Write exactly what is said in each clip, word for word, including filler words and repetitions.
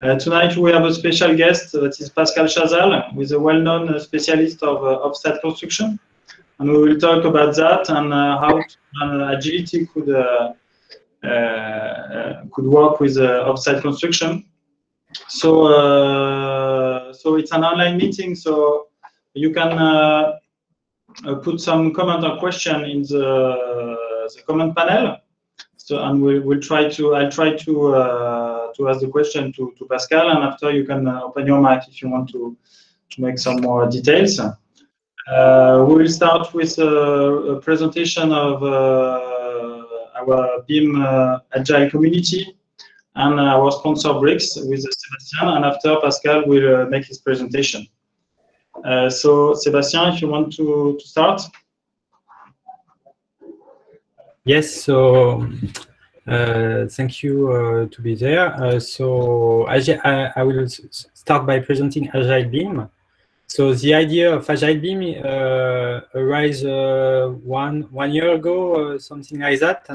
Uh, tonight we have a special guest, uh, that is Pascal Chazal, who is a well-known uh, specialist of uh, offsite construction, and we will talk about that and uh, how to, uh, agility could uh, uh, could work with uh, offsite construction. So, uh, so it's an online meeting, so you can uh, uh, put some comment or question in the, uh, the comment panel. So, and we will try to. I'll try to. Uh, to ask the question to, to Pascal, and after you can uh, open your mic if you want to, to make some more details. Uh, we will start with a, a presentation of uh, our BIM uh, Agile community and our sponsor Bricks with Sebastian, and after Pascal will uh, make his presentation. Uh, so Sebastian, if you want to, to start. Yes, so Uh, thank you uh, to be there. Uh, so I, I will start by presenting AgileBIM. So the idea of AgileBIM uh, arose uh, one, one year ago, uh, something like that.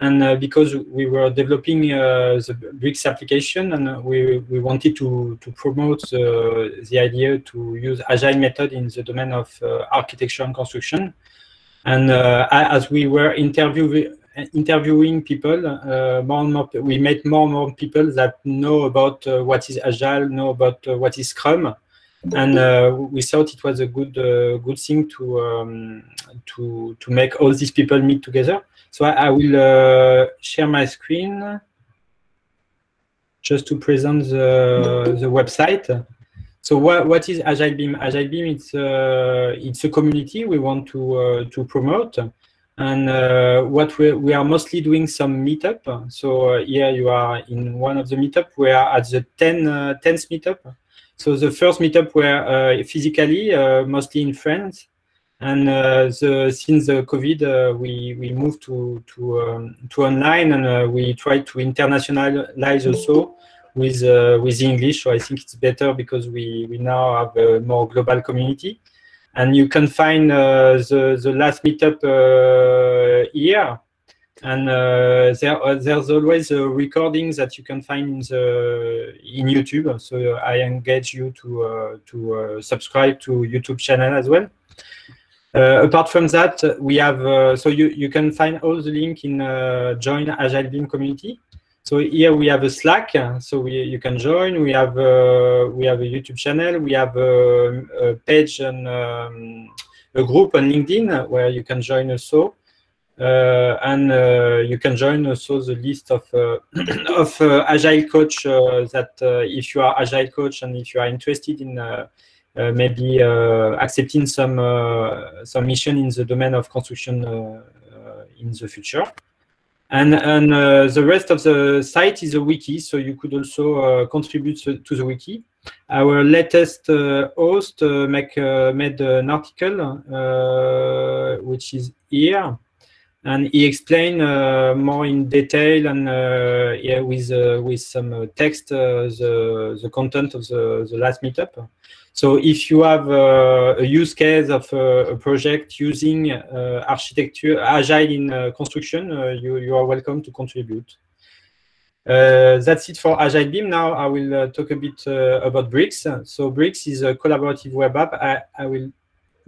And uh, because we were developing uh, the Bricks application, and we, we wanted to, to promote the, the idea to use Agile method in the domain of uh, architecture and construction. And uh, as we were interviewing interviewing people, uh, more and more, we met more and more people that know about uh, what is Agile, know about uh, what is Scrum, and uh, we thought it was a good uh, good thing to um, to to make all these people meet together. So I, I will uh, share my screen just to present the the website. So what what is AgileBIM? AgileBIM, it's uh, it's a community we want to uh, to promote. And uh, what we, we are mostly doing some meetup. So uh, here you are in one of the meetup. We are at the tenth meetup. So the first meetup were uh, physically, uh, mostly in France. And uh, the, since the COVID, uh, we, we moved to, to, um, to online, and uh, we tried to internationalize also with, uh, with English. So I think it's better because we, we now have a more global community. And you can find uh, the, the last meetup uh, here. And uh, there, uh, there's always a recording that you can find in, the, in YouTube. So I engage you to, uh, to uh, subscribe to YouTube channel as well. Uh, apart from that, we have, uh, so you, you can find all the link in uh, Join AgileBIM community. So here we have a Slack, so we, you can join. We have uh, we have a YouTube channel. We have a, a page and um, a group on LinkedIn where you can join also, uh, and uh, you can join also the list of uh, of uh, Agile coach. Uh, that uh, if you are Agile coach and if you are interested in uh, uh, maybe uh, accepting some uh, some mission in the domain of construction uh, uh, in the future. And, and uh, the rest of the site is a wiki, so you could also uh, contribute to the wiki. Our latest uh, host uh, make, uh, made an article, uh, which is here, and he explained uh, more in detail and uh, yeah, with, uh, with some text uh, the, the content of the, the last meetup. So if you have uh, a use case of uh, a project using uh, architecture, Agile in uh, construction, uh, you, you are welcome to contribute. Uh, that's it for AgileBIM. Now I will uh, talk a bit uh, about Bricks. So Bricks is a collaborative web app. I, I will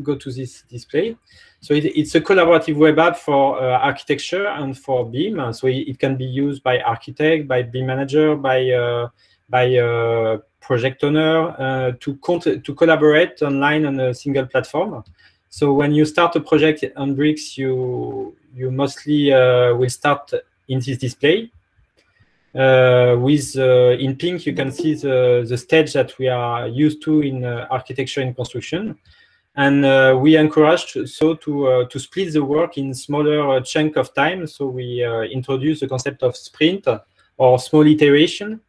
go to this display. So it, it's a collaborative web app for uh, architecture and for BIM. So it, it can be used by architect, by BIM manager, by uh, by uh, project owner uh, to to collaborate online on a single platform. So when you start a project on Bricks, you you mostly uh, will start in this display. Uh, with uh, in pink, you can see the the stage that we are used to in uh, architecture and construction, and uh, we encourage so to uh, to split the work in smaller uh, chunk of time. So we uh, introduce the concept of sprint or small iteration.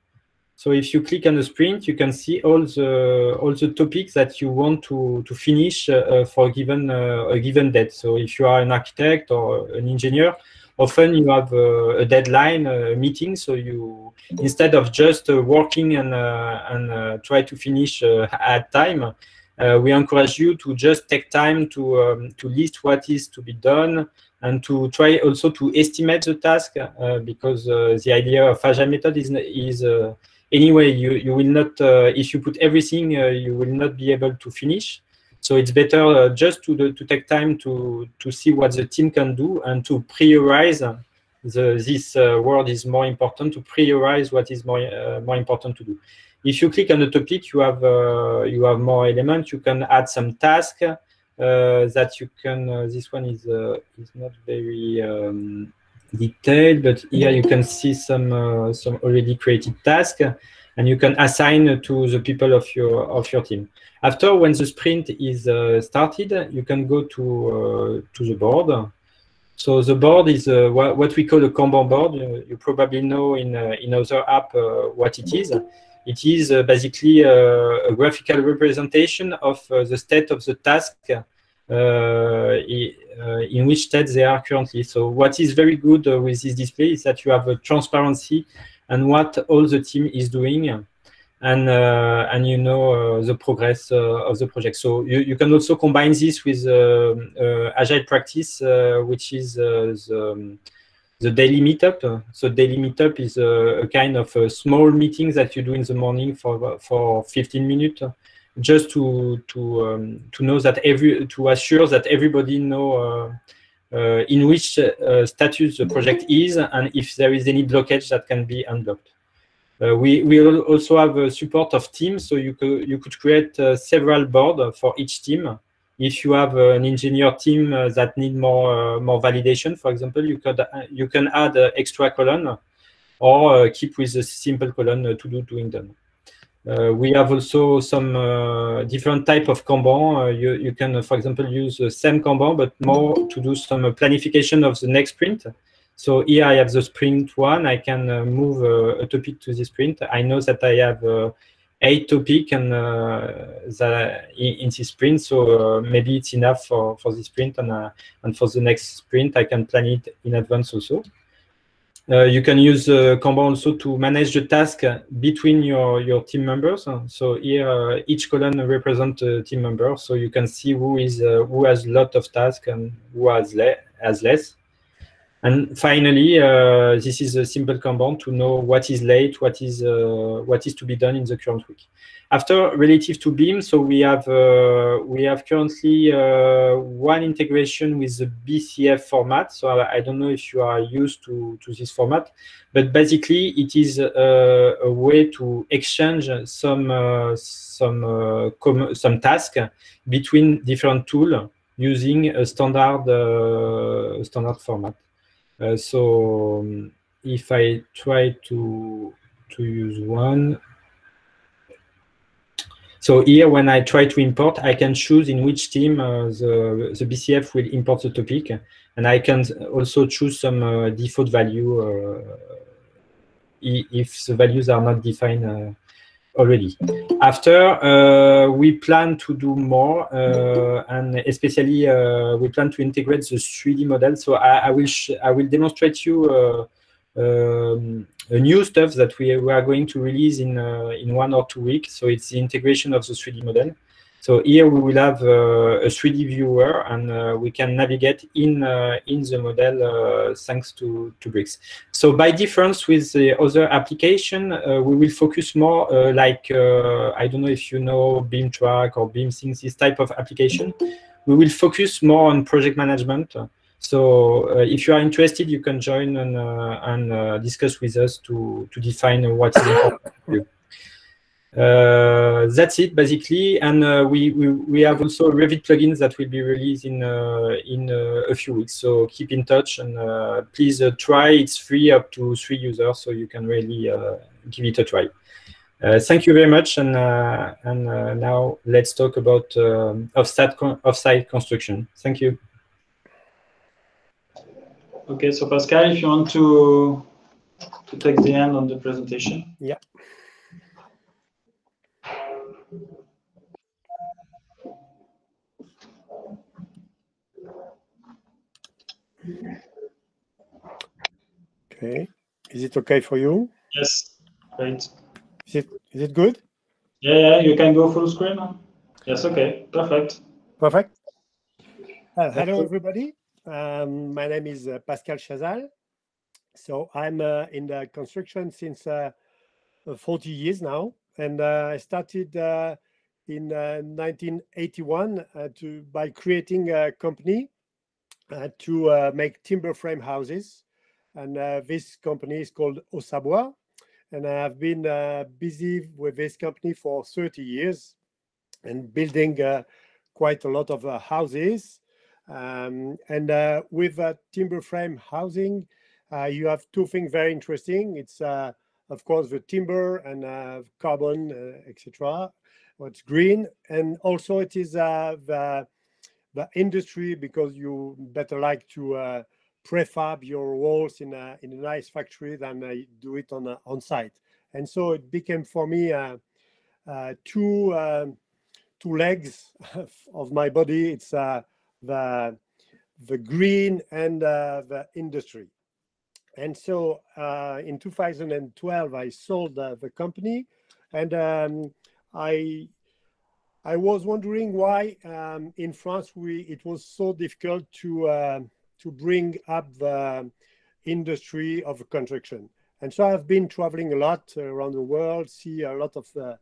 So if you click on the sprint, you can see all the all the topics that you want to to finish uh, for a given uh, a given date. So if you are an architect or an engineer, often you have uh, a deadline, a meeting. So you instead of just uh, working and uh, and uh, try to finish uh, at time, uh, we encourage you to just take time to um, to list what is to be done. And to try also to estimate the task, uh, because uh, the idea of Agile method is is uh, anyway, you, you will not, uh, if you put everything, uh, you will not be able to finish. So it's better uh, just to, do, to take time to, to see what the team can do and to prioritize. The, this uh, word is more important, to prioritize what is more, uh, more important to do. If you click on the topic, you have, uh, you have more elements. You can add some tasks uh, that you can, uh, this one is, uh, is not very um, detailed, but here you can see some, uh, some already created tasks. And you can assign to the people of your of your team. After, when the sprint is uh, started, you can go to uh, to the board. So the board is uh, wh what we call a Kanban board. You, you probably know in uh, in other app uh, what it is. It is uh, basically uh, a graphical representation of uh, the state of the task uh, i uh, in which state they are currently. So what is very good uh, with this display is that you have a transparency and what all the team is doing, and uh, and you know uh, the progress uh, of the project. So you, you can also combine this with uh, uh, agile practice, uh, which is uh, the, the daily meetup. So daily meetup is a, a kind of a small meeting that you do in the morning for for fifteen minutes, just to to um, to know that every to assure that everybody know. Uh, Uh, in which uh, status the project is, and if there is any blockage that can be unblocked. Uh, we we also have a support of teams, so you could you could create uh, several boards for each team. If you have uh, an engineer team uh, that need more uh, more validation, for example, you could uh, you can add uh, extra column, or uh, keep with a simple column uh, to do doing done. Uh, we have also some uh, different type of Kanban. Uh, you, you can, uh, for example, use the same Kanban, but more to do some uh, planification of the next sprint. So here I have the sprint one. I can uh, move uh, a topic to the sprint. I know that I have uh, eight topics and, uh, that in, in this sprint. So uh, maybe it's enough for, for this sprint. And, uh, and for the next sprint, I can plan it in advance also. Uh, you can use uh, Kanban also to manage the task between your, your team members. So here, uh, each column represents a team member. So you can see who is uh, who has a lot of tasks and who has, le has less. And finally, uh, this is a simple Kanban to know what is late, what is uh, what is to be done in the current week. After, relative to BIM, so we have uh, we have currently uh, one integration with the B C F format. So I, I don't know if you are used to, to this format, but basically it is uh, a way to exchange some uh, some uh, com some tasks between different tools using a standard uh, standard format. Uh, so um, if I try to to use one. So here, when I try to import, I can choose in which team uh, the, the B C F will import the topic. And I can also choose some uh, default value uh, if the values are not defined uh, already. After, uh, we plan to do more, uh, and especially uh, we plan to integrate the three D model. So I, I, will, sh I will demonstrate you uh, Um, a new stuff that we, we are going to release in uh, in one or two weeks. So it's the integration of the three D model. So here we will have uh, a three D viewer, and uh, we can navigate in uh, in the model uh, thanks to to Bricks. So by difference with the other application, uh, we will focus more uh, like uh, I don't know if you know BeamTrack or BeamThings, this type of application. We will focus more on project management. So uh, if you are interested, you can join and, uh, and uh, discuss with us to, to define what is important for you. Uh, that's it, basically. And uh, we, we, we have also Revit plugins that will be released in, uh, in uh, a few weeks. So keep in touch, and uh, please uh, try. It's free up to three users, so you can really uh, give it a try. Uh, thank you very much. And, uh, and uh, now let's talk about um, off-site con- off-site construction. Thank you. Okay, so Pascal, if you want to to take the end on the presentation. Yeah. Okay. Is it okay for you? Yes. Great. Is it is it good? Yeah, yeah. You can go full screen. Yes. Okay. Perfect. Perfect. Uh, hello, everybody. Um, my name is uh, Pascal Chazal. So I'm uh, in the construction since uh, forty years now, and uh, I started uh, in uh, nineteen eighty-one uh, to by creating a company uh, to uh, make timber frame houses, and uh, this company is called Osabois, and I've been uh, busy with this company for thirty years and building uh, quite a lot of uh, houses. Um, and uh, with uh, timber frame housing, uh, you have two things very interesting. It's uh, of course the timber and uh, carbon, uh, et cetera. What's green, and also it is uh, the the industry, because you better like to uh, prefab your walls in a in a nice factory than uh, do it on uh, on site. And so it became for me uh, uh, two uh, two legs of my body. It's uh, the the green and uh, the industry. And so uh, in two thousand twelve, I sold uh, the company, and um, I I was wondering why um, in France we it was so difficult to uh, to bring up the industry of construction. And so I've been traveling a lot around the world, see a lot of uh,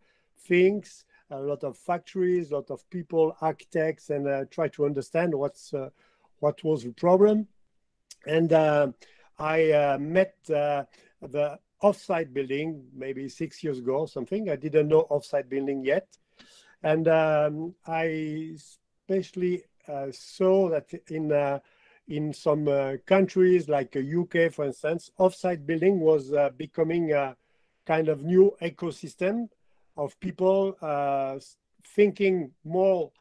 things, a lot of factories, a lot of people, architects, and uh, try to understand what's uh, what was the problem. And uh, I uh, met uh, the Hors-Site building maybe six years ago or something. I didn't know Hors-Site building yet. And um, I especially uh, saw that in uh, in some uh, countries like the U K, for instance, Hors-Site building was uh, becoming a kind of new ecosystem of people uh, thinking more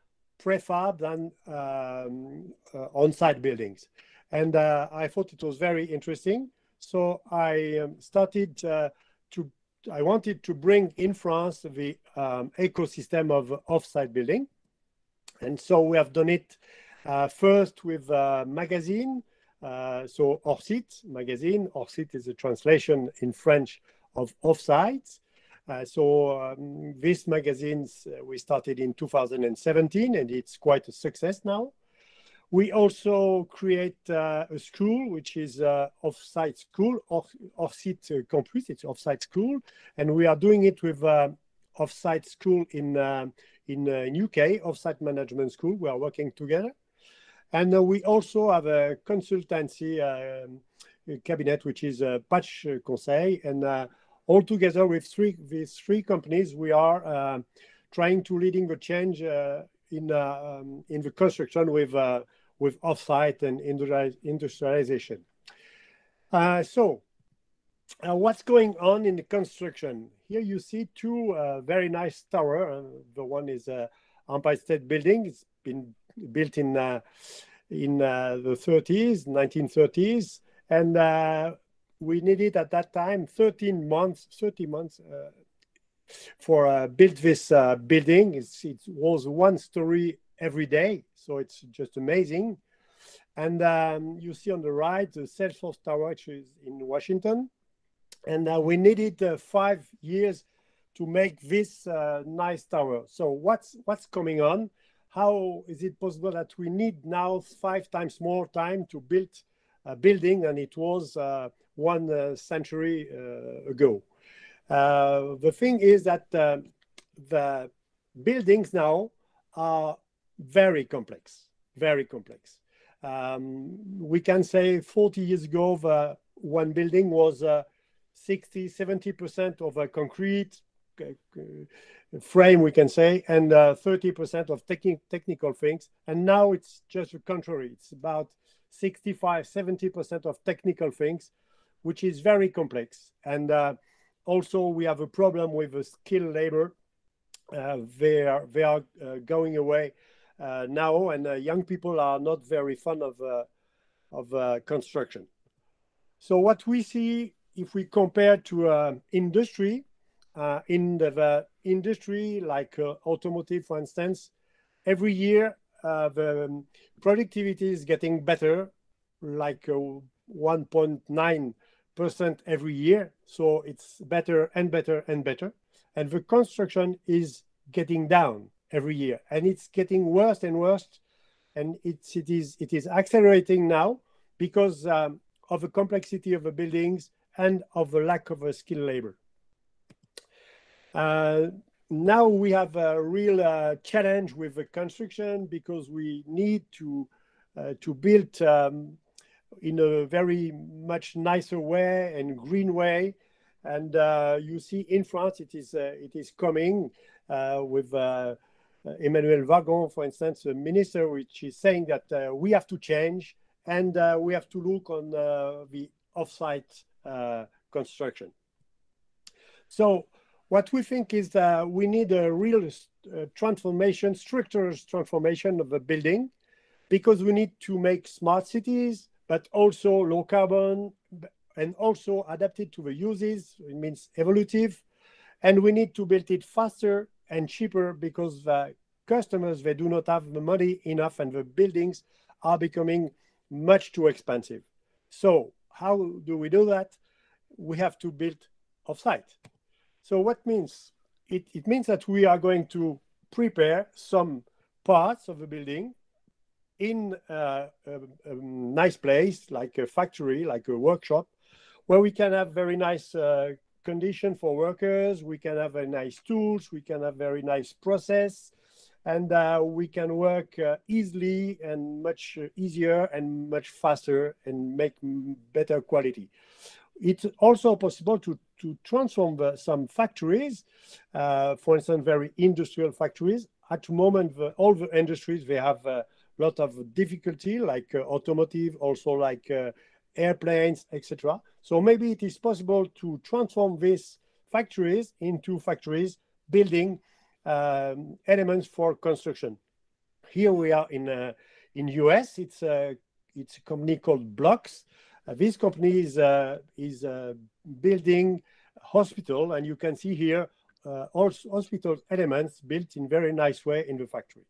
prefab than um, uh, on-site buildings. And uh, I thought it was very interesting. So I um, started uh, to, I wanted to bring in France the um, ecosystem of off-site building. And so we have done it uh, first with a magazine. Uh, so Hors-Site magazine. Hors-Site is a translation in French of off-sites. Uh, so um, this magazine uh, we started in two thousand seventeen, and it's quite a success now. We also create uh, a school, which is uh, off-site school, off-site uh, campus. It's off-site school, and we are doing it with uh, off-site school in uh, in, uh, in U K, off-site management school. We are working together, and uh, we also have a consultancy uh, cabinet, which is uh, Patch Conseil, and uh, all together with three these three companies, we are uh, trying to leading the change uh, in uh, um, in the construction with. Uh, with off-site and industrialization. Uh, so uh, what's going on in the construction? Here you see two uh, very nice towers. Uh, the one is uh, Empire State Building. It's been built in, uh, in uh, the thirties, nineteen thirties. And uh, we needed at that time thirteen months, thirty months uh, for uh, build this uh, building. It's, it was one story every day. So it's just amazing. And um, you see on the right, the Salesforce Tower, which is in Washington. And uh, we needed uh, five years to make this uh, nice tower. So what's what's coming on? How is it possible that we need now five times more time to build a building than it was uh, one uh, century uh, ago? Uh, the thing is that uh, the buildings now are very complex, very complex. Um, we can say forty years ago, the one building was uh, sixty, seventy percent of a concrete frame, we can say, and uh, thirty percent of techni- technical things. And now it's just the contrary. It's about sixty-five, seventy percent of technical things, which is very complex. And uh, also we have a problem with the skilled labor. Uh, they are, they are uh, going away Uh, now, and uh, young people are not very fond of uh, of uh, construction. So what we see, if we compare to uh, industry, uh, in the, the industry like uh, automotive, for instance, every year uh, the um, productivity is getting better, like uh, one point nine percent every year. So it's better and better and better. And the construction is getting down every year, and it's getting worse and worse, and it's it is it is accelerating now because um, of the complexity of the buildings and of the lack of a skilled labor. Uh, now we have a real uh, challenge with the construction, because we need to uh, to build um, in a very much nicer way and green way. And uh, you see in France, it is uh, it is coming uh, with uh, Emmanuel Wargon, for instance, a minister, which is saying that uh, we have to change, and uh, we have to look on uh, the off-site uh, construction. So what we think is that we need a real uh, transformation, structural transformation of the building, because we need to make smart cities, but also low carbon, and also adapted to the uses. It means evolutive. And we need to build it faster and cheaper, because the customers, they do not have the money enough, and the buildings are becoming much too expensive. So how do we do that? We have to build off-site. So what means? It, it means that we are going to prepare some parts of the building in uh, a, a nice place, like a factory, like a workshop, where we can have very nice uh, condition for workers, we can have very nice tools, we can have very nice process, and uh, we can work uh, easily and much easier and much faster and make better quality. It's also possible to, to transform the, some factories, uh, for instance, very industrial factories. At the moment, the, all the industries, they have a lot of difficulty, like uh, automotive, also like uh, airplanes, et cetera. So maybe it is possible to transform these factories into factories building um, elements for construction. Here we are in uh, in U S. It's a it's a company called Blocks. Uh, this company is uh, is uh, building hospital, and you can see here uh, all hospital elements built in very nice way in the factory.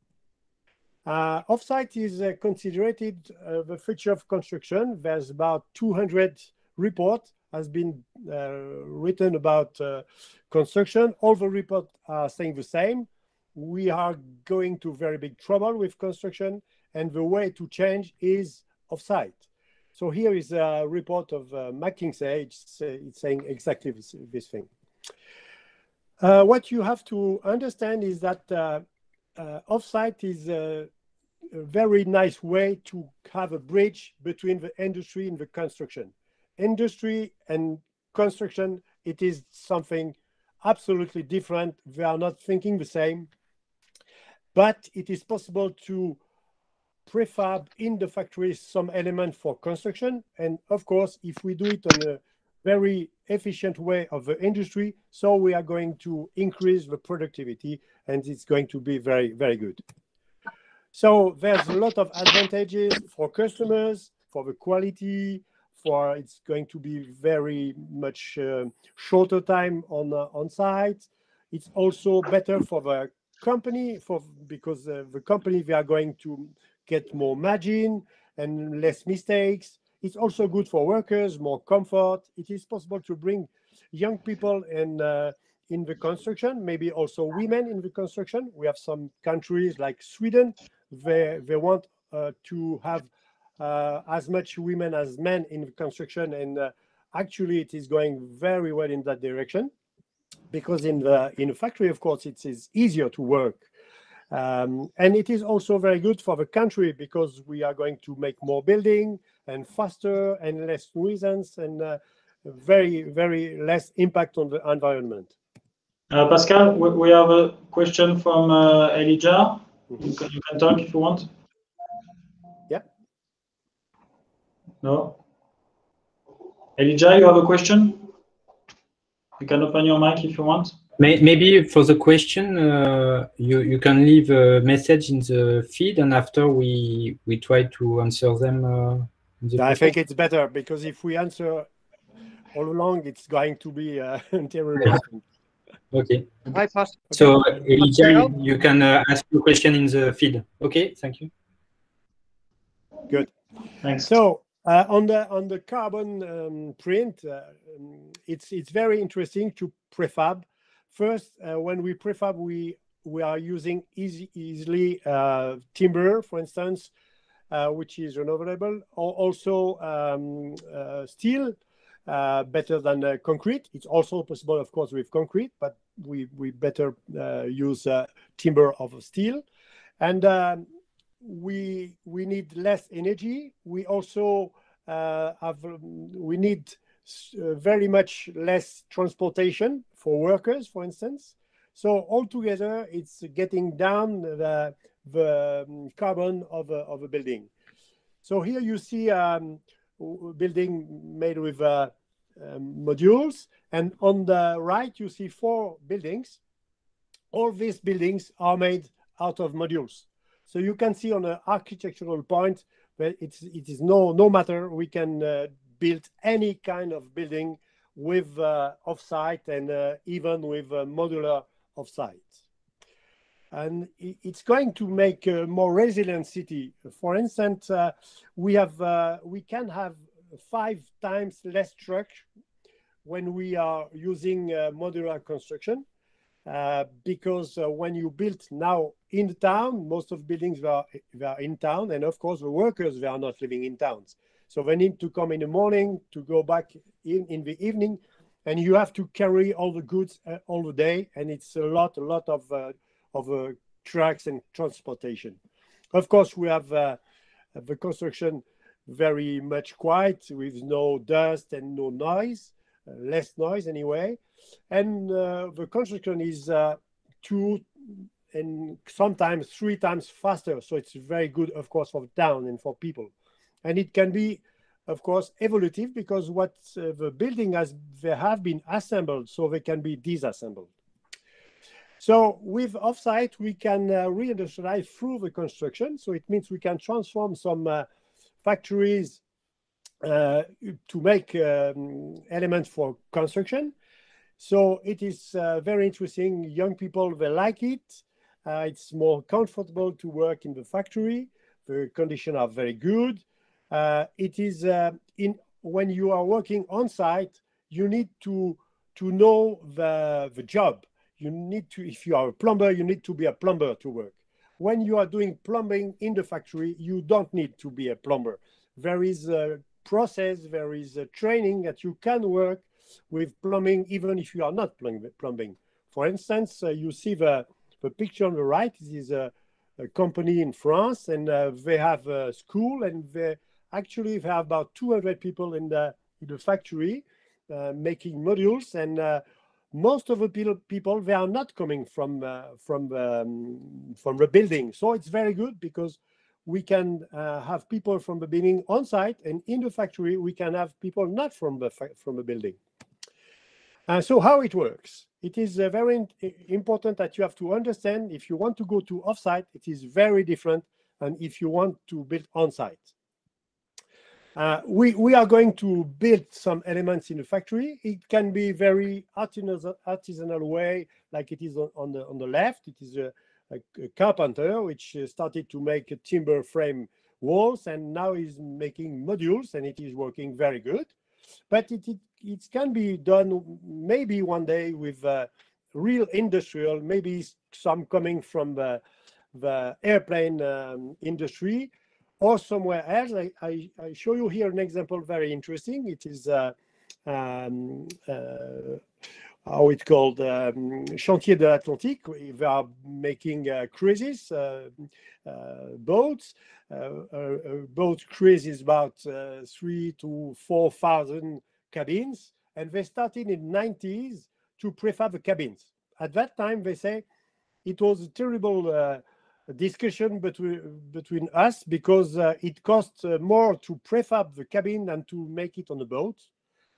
Uh, Off-site is uh, considered uh, the future of construction. There's about two hundred reports has been uh, written about uh, construction. All the reports are saying the same. We are going to very big trouble with construction, and the way to change is off-site. So here is a report of uh, McKinsey. It's, uh, it's saying exactly this, this thing. Uh, what you have to understand is that uh, Uh, off-site is a, a very nice way to have a bridge between the industry and the construction. Industry and construction, it is something absolutely different. They are not thinking the same, but it is possible to prefab in the factory some element for construction. And of course, if we do it on a very efficient way of the industry, so we are going to increase the productivity, and it's going to be very, very good. So there's a lot of advantages for customers, for the quality, for it's going to be very much uh, shorter time on uh, on site. It's also better for the company, for because uh, the company, they are going to get more margin and less mistakes. It's also good for workers, more comfort. It is possible to bring young people in, uh, in the construction, maybe also women in the construction. We have some countries like Sweden, they, they want uh, to have uh, as much women as men in the construction. And uh, actually, it is going very well in that direction, because in the, in the factory, of course, it is easier to work. Um, and it is also very good for the country, because we are going to make more building and faster and less nuisance and uh, very, very less impact on the environment. Uh, Pascal, we, we have a question from uh, Elijah. You can, you can talk if you want. Yeah. No. Elijah, you have a question? You can open your mic if you want. Maybe for the question, uh, you, you can leave a message in the feed, and after we, we try to answer them. Uh, the I think it's better, because if we answer all along, it's going to be uh, terrible. Okay. Hi, Pascal. So, Elijah, you can uh, ask your question in the feed. Okay, thank you. Good. Thanks. So, uh, on the on the carbon um, print, uh, it's it's very interesting to prefab. First, uh, when we prefab, we, we are using easy, easily uh, timber, for instance, uh, which is renewable, or also um, uh, steel, uh, better than uh, concrete. It's also possible, of course, with concrete, but we we better uh, use uh, timber of steel, and um, we we need less energy. We also uh, have we need very much less transportation for workers, for instance. So altogether, it's getting down the the carbon of a, of a building. So here you see um, a building made with uh, um, modules, and on the right you see four buildings. All these buildings are made out of modules. So you can see on an architectural point that it's it is no no matter. We can uh, build any kind of building with uh, off-site and uh, even with uh, modular off-site. And it's going to make a more resilient city. For instance, uh, we have uh, we can have five times less truck when we are using uh, modular construction, uh, because uh, when you build now in the town, most of buildings they are, they are in town, and of course the workers they are not living in towns, so they need to come in the morning to go back in in the evening, and you have to carry all the goods uh, all the day, and it's a lot a lot of uh, of uh, trucks and transportation. Of course, we have uh, the construction very much quiet with no dust and no noise, uh, less noise anyway. And uh, the construction is uh, two and sometimes three times faster. So it's very good, of course, for the town and for people. And it can be, of course, evolutive because what uh, the building has, they have been assembled, so they can be disassembled. So with off-site, we can uh, re-industrialize through the construction. So it means we can transform some uh, factories uh, to make um, elements for construction. So it is uh, very interesting. Young people, they like it. Uh, it's more comfortable to work in the factory. The conditions are very good. Uh, it is uh, in when you are working on-site, you need to, to know the, the job. You need to, if you are a plumber, you need to be a plumber to work. When you are doing plumbing in the factory, you don't need to be a plumber. There is a process, there is a training that you can work with plumbing, even if you are not plumbing. For instance, uh, you see the, the picture on the right. This is a, a company in France, and uh, they have a school, and they actually they have about two hundred people in the, in the factory uh, making modules, and uh, most of the people, they are not coming from uh, from um, from the building, so it's very good because we can uh, have people from the building on site, and in the factory we can have people not from the from the building. Uh, so how it works? It is uh, very important that you have to understand if you want to go to off-site, it is very different, and if you want to build on site. Uh, we, we are going to build some elements in the factory. It can be very artisanal, artisanal way, like it is on, on, the, on the left. It is a, a, a carpenter which started to make a timber frame walls, and now is making modules, and it is working very good. But it, it, it can be done maybe one day with uh, real industrial, maybe some coming from the, the airplane um, industry, or somewhere else. I, I, I show you here an example very interesting. It is uh, um, uh, how it's called um, Chantier de l'Atlantique. They are making uh, cruises, uh, uh, boats. Uh, a, a boat cruise is about uh, three to four thousand cabins, and they started in the nineties to prefab the cabins. At that time, they say it was a terrible Uh, discussion between between us because uh, it costs uh, more to prefab the cabin than to make it on a boat.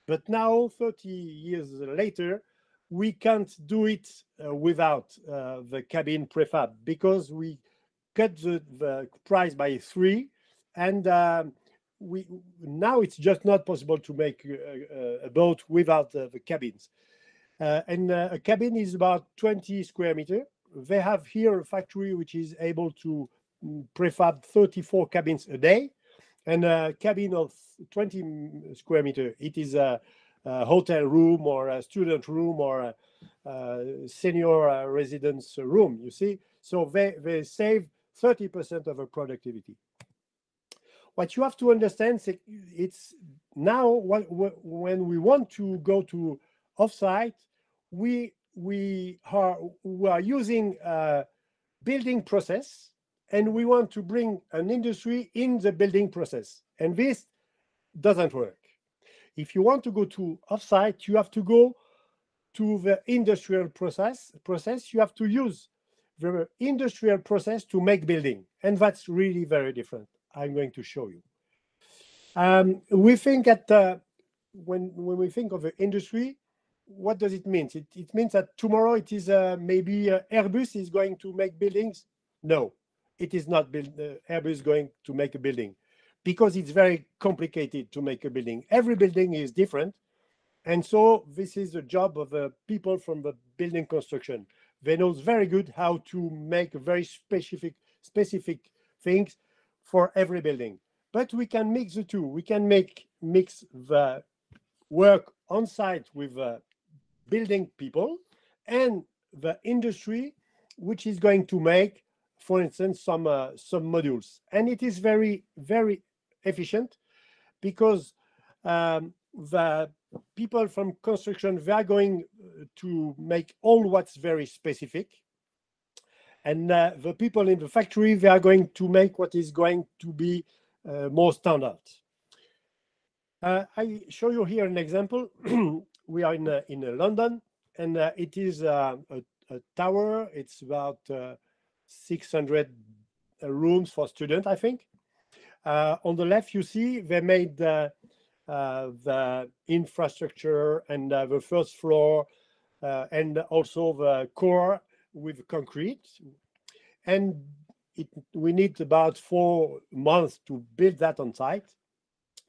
But now thirty years later, we can't do it uh, without uh, the cabin prefab because we cut the, the price by three, and um, we now it's just not possible to make a, a boat without uh, the cabins, uh, and uh, a cabin is about twenty square meters. They have here a factory which is able to prefab thirty-four cabins a day, and a cabin of twenty square meter. It is a, a hotel room or a student room or a, a senior residence room, you see. So they, they save thirty percent of their productivity. What you have to understand, it's now when we want to go to off-site, we we are, we are using a building process, and we want to bring an industry in the building process. And this doesn't work. If you want to go to offsite, you have to go to the industrial process. Process. You have to use the industrial process to make building. And that's really very different. I'm going to show you. Um, we think that uh, when, when we think of the industry, what does it mean? It, it means that tomorrow it is uh, maybe uh, Airbus is going to make buildings. No, it is not build, uh, Airbus going to make a building, because it's very complicated to make a building. Every building is different. And so this is the job of uh, people from the building construction. They know very good how to make very specific, specific things for every building. But we can mix the two. We can make mix the work on site with uh, building people and the industry, which is going to make, for instance, some uh, some modules. And it is very, very efficient, because um, the people from construction, they are going to make all what's very specific. And uh, the people in the factory, they are going to make what is going to be uh, more standard. Uh, I show you here an example. We are in, uh, in uh, London, and uh, it is uh, a, a tower. It's about uh, six hundred uh, rooms for students, I think. Uh, on the left, you see they made uh, Uh, the infrastructure and uh, the first floor uh, and also the core with concrete. And it, we need about four months to build that on site.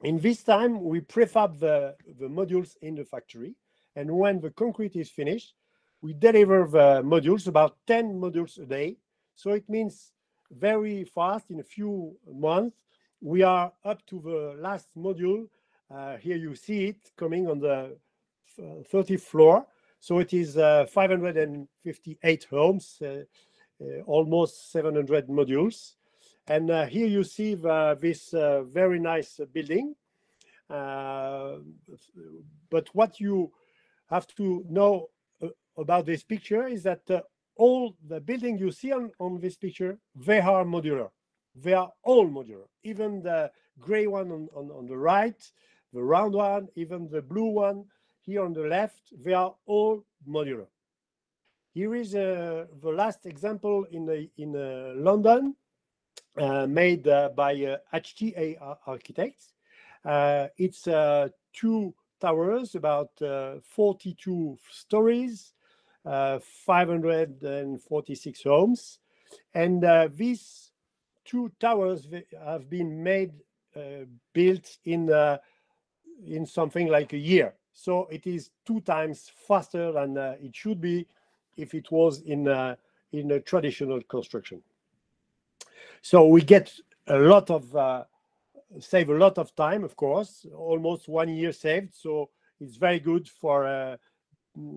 In this time, we prefab the, the modules in the factory. And when the concrete is finished, we deliver the modules, about ten modules a day. So it means very fast, in a few months, we are up to the last module. Uh, here you see it coming on the thirtieth floor. So it is uh, five hundred fifty-eight homes, uh, uh, almost seven hundred modules. And uh, here you see the, this uh, very nice building. Uh, but what you have to know about this picture is that uh, all the building you see on, on this picture, they are modular. They are all modular, even the gray one on, on, on the right, the round one, even the blue one here on the left, they are all modular. Here is uh, the last example in, the, in uh, London, uh, made uh, by uh, H T A Architects. Uh, it's uh, two towers, about uh, forty-two stories, uh, five hundred forty-six homes. And uh, these two towers have been made Uh, built in uh, in something like a year, so it is two times faster than uh, it should be if it was in uh, in a traditional construction. So we get a lot of uh, save a lot of time, of course, almost one year saved. So it's very good for uh,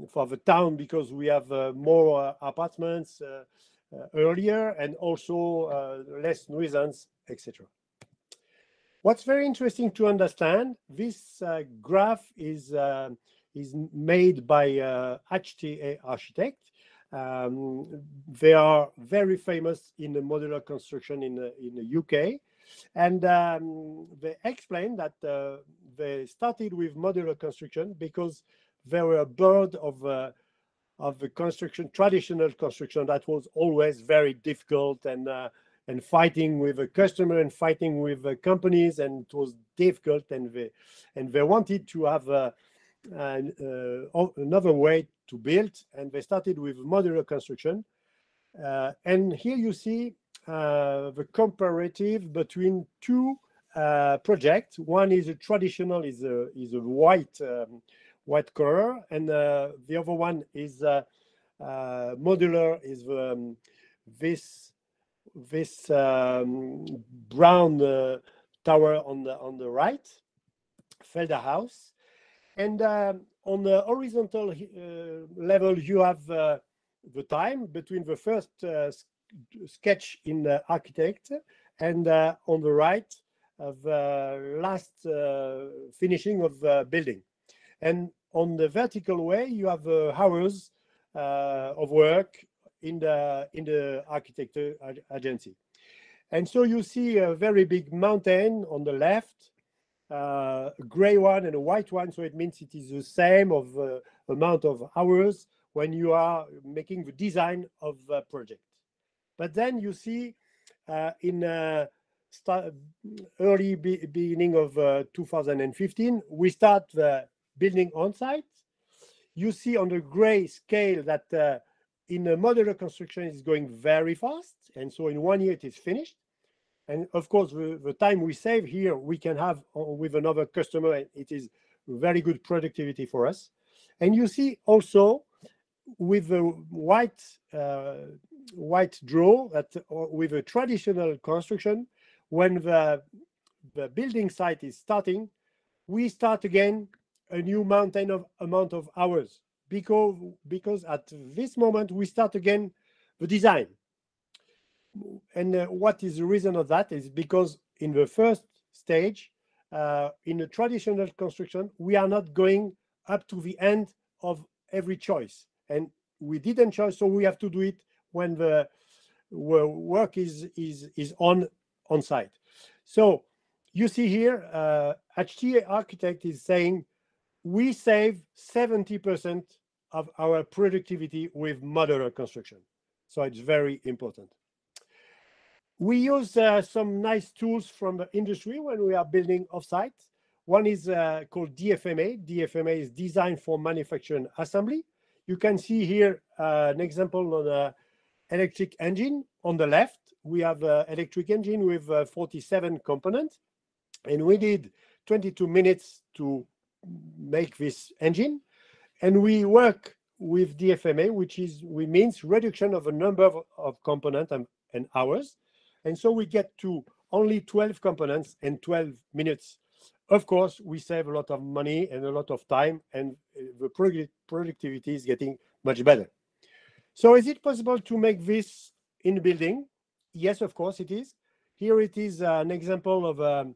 for the town, because we have uh, more uh, apartments uh, uh, earlier, and also uh, less nuisance, et cetera. What's very interesting to understand, this uh, graph is, uh, is made by uh, H T A Architect. Um, they are very famous in the modular construction in the, in the U K. And um, they explained that uh, they started with modular construction because they were bored of, uh, of the construction, traditional construction that was always very difficult and uh, and fighting with a customer and fighting with uh, companies, and it was difficult, and they, and they wanted to have uh, an, uh, another way to build, and they started with modular construction. Uh, and here you see uh, the comparative between two uh, projects. One is a traditional, is a, is a white, um, white color, and uh, the other one is uh, uh, modular, is um, this, this um, brown uh, tower on the on the right, Felderhaus, and um, on the horizontal uh, level you have uh, the time between the first uh, sketch in the architect and uh, on the right of the uh, last uh, finishing of the building, and on the vertical way you have uh, hours uh, of work in the in the architecture agency. And so you see a very big mountain on the left, uh, a gray one and a white one. So it means it is the same of uh, amount of hours when you are making the design of a project. But then you see uh, in uh, start early be beginning of uh, two thousand fifteen, we start the building on-site. You see on the gray scale that uh, in a modular construction is going very fast. And so in one year it is finished. And of course, the, the time we save here, we can have with another customer, and it is very good productivity for us. And you see also with the white, uh, white draw that or with a traditional construction, when the, the building site is starting, we start again a new mountain of amount of hours. Because, because at this moment, we start again the design. And uh, what is the reason of that is because in the first stage, uh, in the traditional construction, we are not going up to the end of every choice. And we didn't choose, so we have to do it when the work is, is, is on, on site. So you see here, uh, H T A Architect is saying, we save seventy percent of our productivity with modular construction. So it's very important. We use uh, some nice tools from the industry when we are building off-site. One is uh, called D F M A. D F M A is Design for Manufacture and Assembly. You can see here uh, an example on an electric engine. On the left, we have an electric engine with uh, forty-seven components. And we did twenty-two minutes to make this engine, and we work with D F M A, which is we means reduction of a number of, of components and, and hours, and so we get to only twelve components and twelve minutes. Of course, we save a lot of money and a lot of time, and the product, productivity is getting much better. So is it possible to make this in the building? Yes, of course it is. Here it is an example of a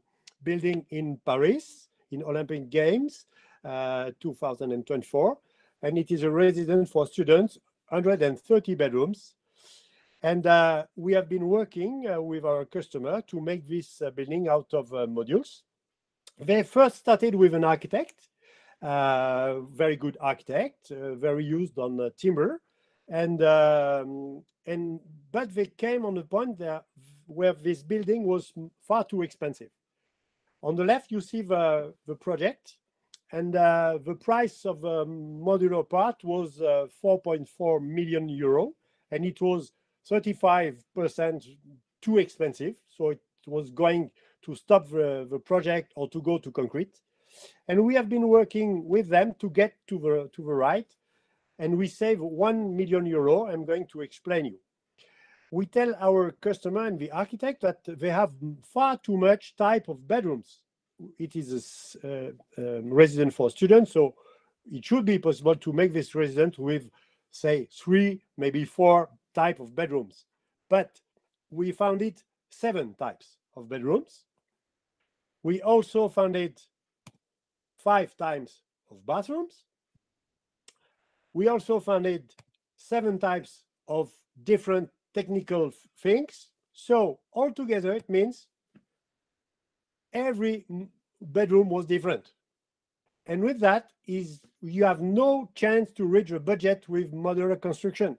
building in Paris, in Olympic Games uh, two thousand twenty-four, and it is a residence for students, one hundred thirty bedrooms. And uh, we have been working uh, with our customer to make this uh, building out of uh, modules. They first started with an architect, uh, very good architect, uh, very used on uh, timber, and um, and but they came on the point that where this building was far too expensive. On the left, you see the, the project, and uh, the price of the modular part was uh, four point four million euro, and it was thirty-five percent too expensive. So it was going to stop the, the project or to go to concrete. And we have been working with them to get to the, to the right, and we save one million euro. I'm going to explain you. We tell our customer and the architect that they have far too much type of bedrooms. It is a uh, um, residence for students, so it should be possible to make this residence with, say, three, maybe four type of bedrooms. But we found it seven types of bedrooms. We also found it five types of bathrooms. We also found it seven types of different technical things. So altogether, it means every bedroom was different. And with that is you have no chance to reach a budget with modular construction,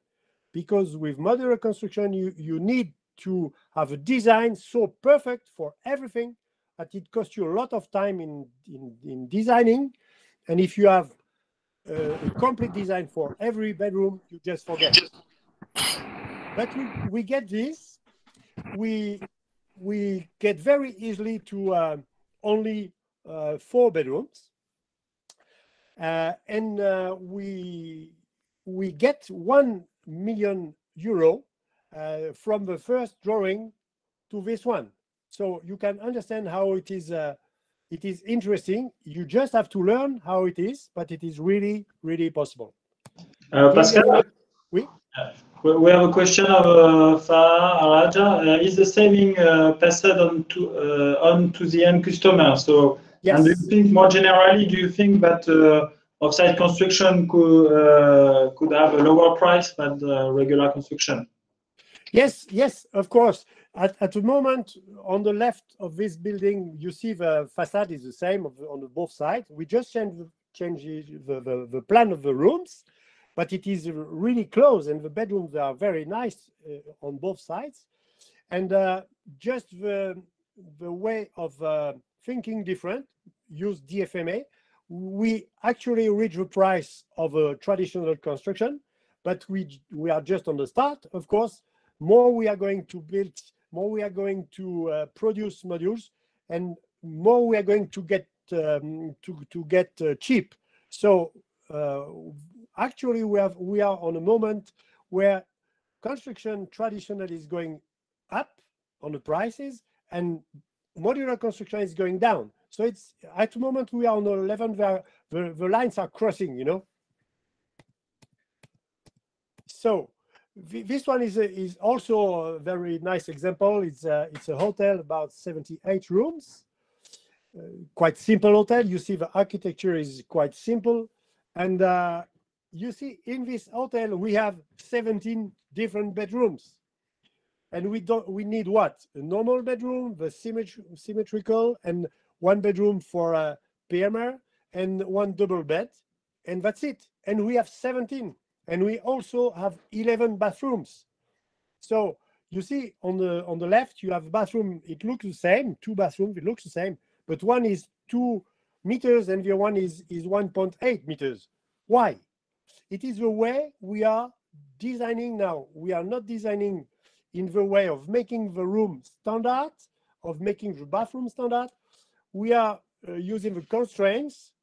because with modular construction, you, you need to have a design so perfect for everything that it costs you a lot of time in, in, in designing. And if you have a, a complete design for every bedroom, you just forget. But we, we get this, we, we get very easily to uh, only uh, four bedrooms. Uh, and uh, we, we get one million euro uh, from the first drawing to this one. So you can understand how it is, uh, it is interesting. You just have to learn how it is, but it is really, really possible. Uh, Pascal? Oui? We have a question of uh, Farah Araja. Uh, is the saving uh, passed on to uh, on to the end customer? So, yes. And do you think more generally? Do you think that uh, Off-site construction could, uh, could have a lower price than the regular construction. Yes, yes, of course. At, at the moment, on the left of this building, you see the facade is the same on the both sides. We just change, change the, the, the plan of the rooms, but it is really close, and the bedrooms are very nice uh, on both sides. And uh, just the, the way of uh, thinking different, use D F M A. We actually reach the price of a traditional construction, but we we are just on the start. Of course, more we are going to build, more we are going to uh, produce modules, and more we are going to get um, to to get uh, cheap. So uh, actually, we have we are on a moment where construction traditional is going up on the prices, and modular construction is going down. So it's at the moment we are on the eleven where the, the lines are crossing, you know. So th this one is a, is also a very nice example. It's a, it's a hotel about seventy-eight rooms, uh, quite simple hotel. You see the architecture is quite simple, and uh, you see in this hotel we have seventeen different bedrooms. And we don't we need what? A normal bedroom, the symmetri symmetrical, and one bedroom for a P M R and one double bed, and that's it. And we have seventeen, and we also have eleven bathrooms. So you see on the on the left you have a bathroom, it looks the same, two bathrooms, it looks the same, but one is two meters and the one is, is one point eight meters. Why? It is the way we are designing now. We are not designing in the way of making the room standard, of making the bathroom standard. We are uh, using the constraints,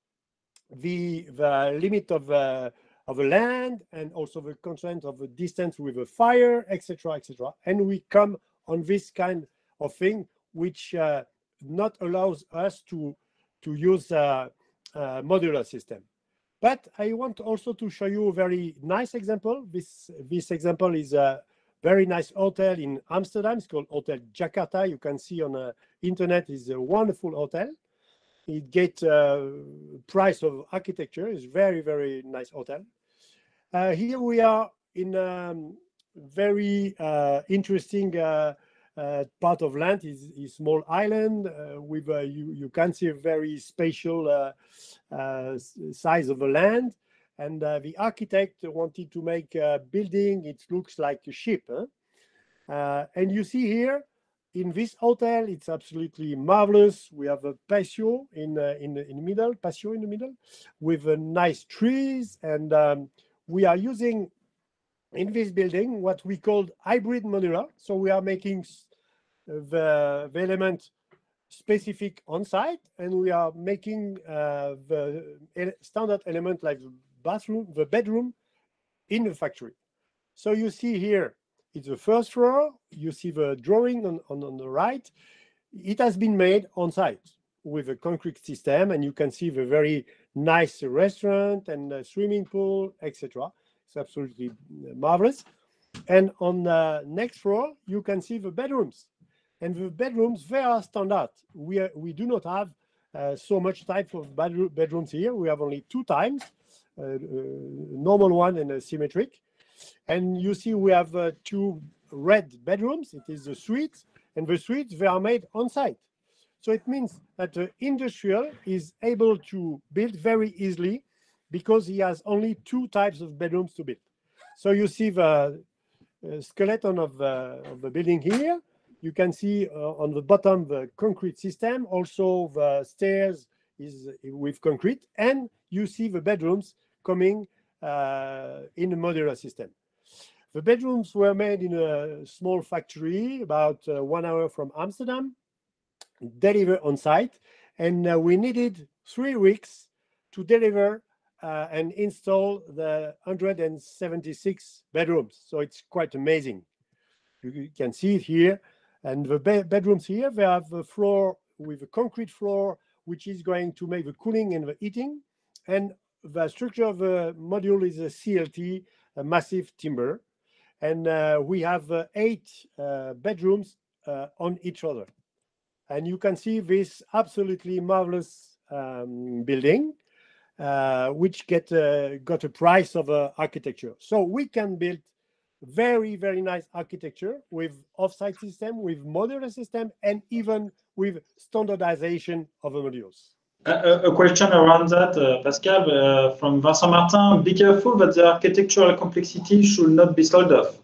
the, the limit of, uh, of the land, and also the constraint of the distance with a fire, et cetera, et cetera. And we come on this kind of thing, which uh, not allows us to, to use a, a modular system. But I want also to show you a very nice example. This, this example is a very nice hotel in Amsterdam. It's called Hotel Jakarta. You can see on the internet, is a wonderful hotel. It gets uh, price of architecture. It's very, very nice hotel. Uh, here we are in a um, very uh, interesting uh, uh, part of land. It's a small island uh, with, uh, you, you can see a very spatial uh, uh, size of the land. And uh, the architect wanted to make a building, it looks like a ship. Huh? Uh, and you see here, in this hotel, it's absolutely marvelous. We have a patio in, uh, in, the, in the middle, patio in the middle, with uh, nice trees. And um, we are using, in this building, what we call hybrid modular. So we are making the, the element specific on-site, and we are making uh, the standard element like bathroom, the bedroom in the factory. So you see here, it's the first floor, you see the drawing on, on, on the right. It has been made on site with a concrete system, and you can see the very nice restaurant and uh, swimming pool, et cetera. It's absolutely marvelous. And on the next floor, you can see the bedrooms. And the bedrooms, they are standard. We, are, we do not have uh, so much type of bedroom, bedrooms here. We have only two types. A uh, uh, normal one and a symmetric. And you see we have uh, two red bedrooms. It is the suite, and the suites, they are made on site. So it means that the industrial is able to build very easily because he has only two types of bedrooms to build. So you see the uh, skeleton of the, of the building here. You can see uh, on the bottom the concrete system, also the stairs is with concrete, and you see the bedrooms coming uh, in a modular system. The bedrooms were made in a small factory about uh, one hour from Amsterdam, delivered on site, and uh, we needed three weeks to deliver uh, and install the one hundred seventy-six bedrooms. So it's quite amazing. You, you can see it here, and the be bedrooms here, they have a floor with a concrete floor, which is going to make the cooling and the heating. And the structure of the module is a C L T, a massive timber. And uh, we have uh, eight uh, bedrooms uh, on each other. And you can see this absolutely marvelous um, building. uh, which get uh, got a price of uh, architecture. So we can build very, very nice architecture with offsite system, with modular system, and even with standardization of the modules. Uh, a question around that, uh, Pascal, uh, from Vincent Martin. Be careful that the architectural complexity should not be sold off.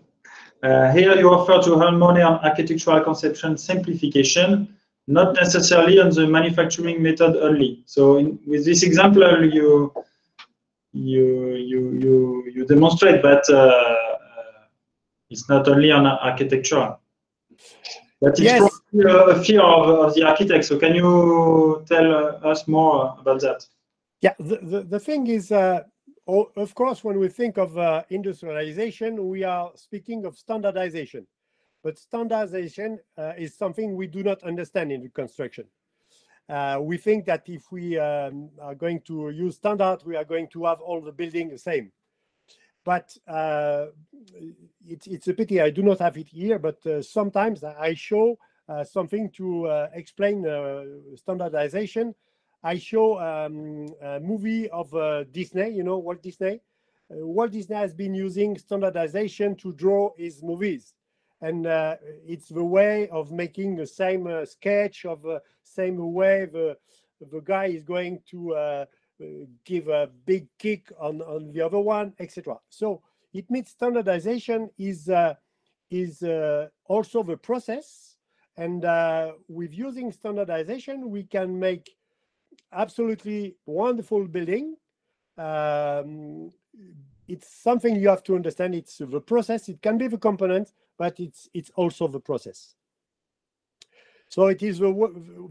Uh, here you offer to earn money on architectural conception simplification, not necessarily on the manufacturing method only. So in, with this example, you you you you, you demonstrate that uh, it's not only on architecture. But it's yes. probably a fear of, of the architect. So can you tell us more about that? Yeah, the, the, the thing is, uh, of course, when we think of uh, industrialization, we are speaking of standardization. But standardization uh, is something we do not understand in construction. Uh, we think that if we um, are going to use standard, we are going to have all the building the same. But uh, it, it's a pity I do not have it here, but uh, sometimes I show uh, something to uh, explain uh, standardization. I show um, a movie of uh, Disney, you know, Walt Disney. Uh, Walt Disney has been using standardization to draw his movies. And uh, it's the way of making the same uh, sketch, of the uh, same way the, the guy is going to uh, give a big kick on on the other one, et cetera. So it means standardization is uh, is uh, also the process, and uh, with using standardization, we can make absolutely wonderful building. Um, it's something you have to understand. It's the process. It can be the component, but it's it's also the process. So it is the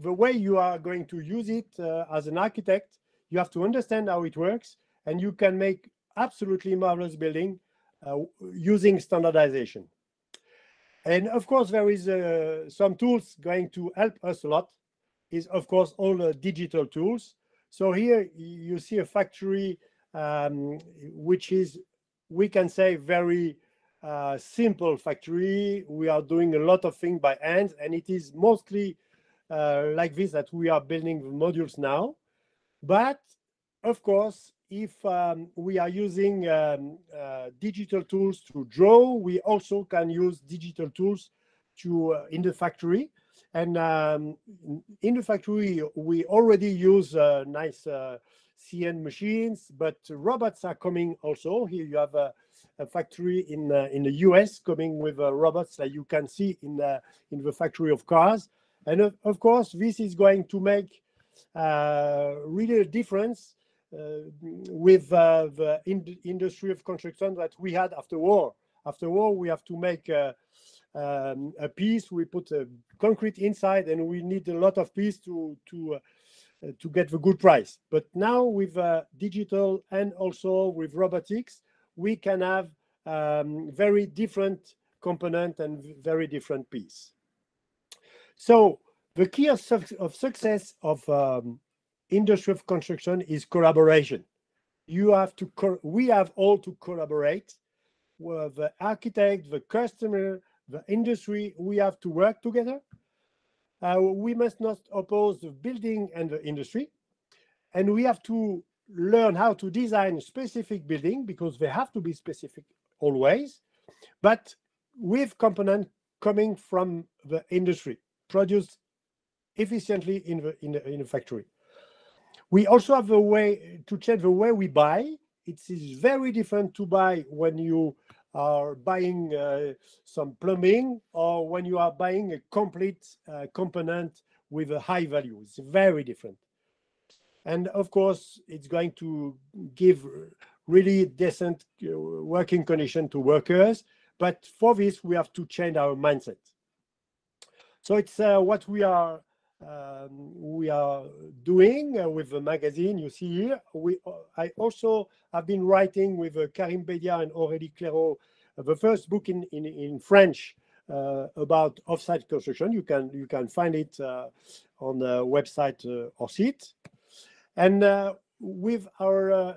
the way you are going to use it uh, as an architect. You have to understand how it works, and you can make absolutely marvelous building uh, using standardization. And of course, there is uh, some tools going to help us a lot, is of course all the digital tools. So here you see a factory, um, which is, we can say, very uh, simple factory. We are doing a lot of things by hand, and it is mostly uh, like this that we are building the modules now. But of course, if um, we are using um, uh, digital tools to draw, we also can use digital tools to uh, in the factory. And um, in the factory, we already use uh, nice uh, C N machines, but robots are coming also. Here you have a, a factory in uh, in the U S coming with uh, robots that you can see in the in the factory of cars. And of, of course, this is going to make Uh, really a difference uh, with uh, the in industry of construction that we had after war. After war, we have to make uh, um, a piece. We put uh, concrete inside, and we need a lot of piece to to uh, to get the good price. But now with uh, digital and also with robotics, we can have um, very different component and very different piece. So the key of, of success of um, industry of construction is collaboration. You have to, co we have all to collaborate with the architect, the customer, the industry. We have to work together. Uh, we must not oppose the building and the industry. And we have to learn how to design specific building, because they have to be specific always, but with component coming from the industry, produced efficiently in the, in the in the factory. We also have a way to change the way we buy. It is very different to buy when you are buying uh, some plumbing or when you are buying a complete uh, component with a high value. It's very different. And of course, it's going to give really decent working condition to workers. But for this, we have to change our mindset. So it's uh, what we are Um, we are doing uh, with the magazine you see here. We, uh, I also have been writing with uh, Karim Bedia and Aurélie Clairaut uh, the first book in, in, in French uh, about offsite construction. You can, you can find it uh, on the website uh, Hors-Site. And uh, with our uh,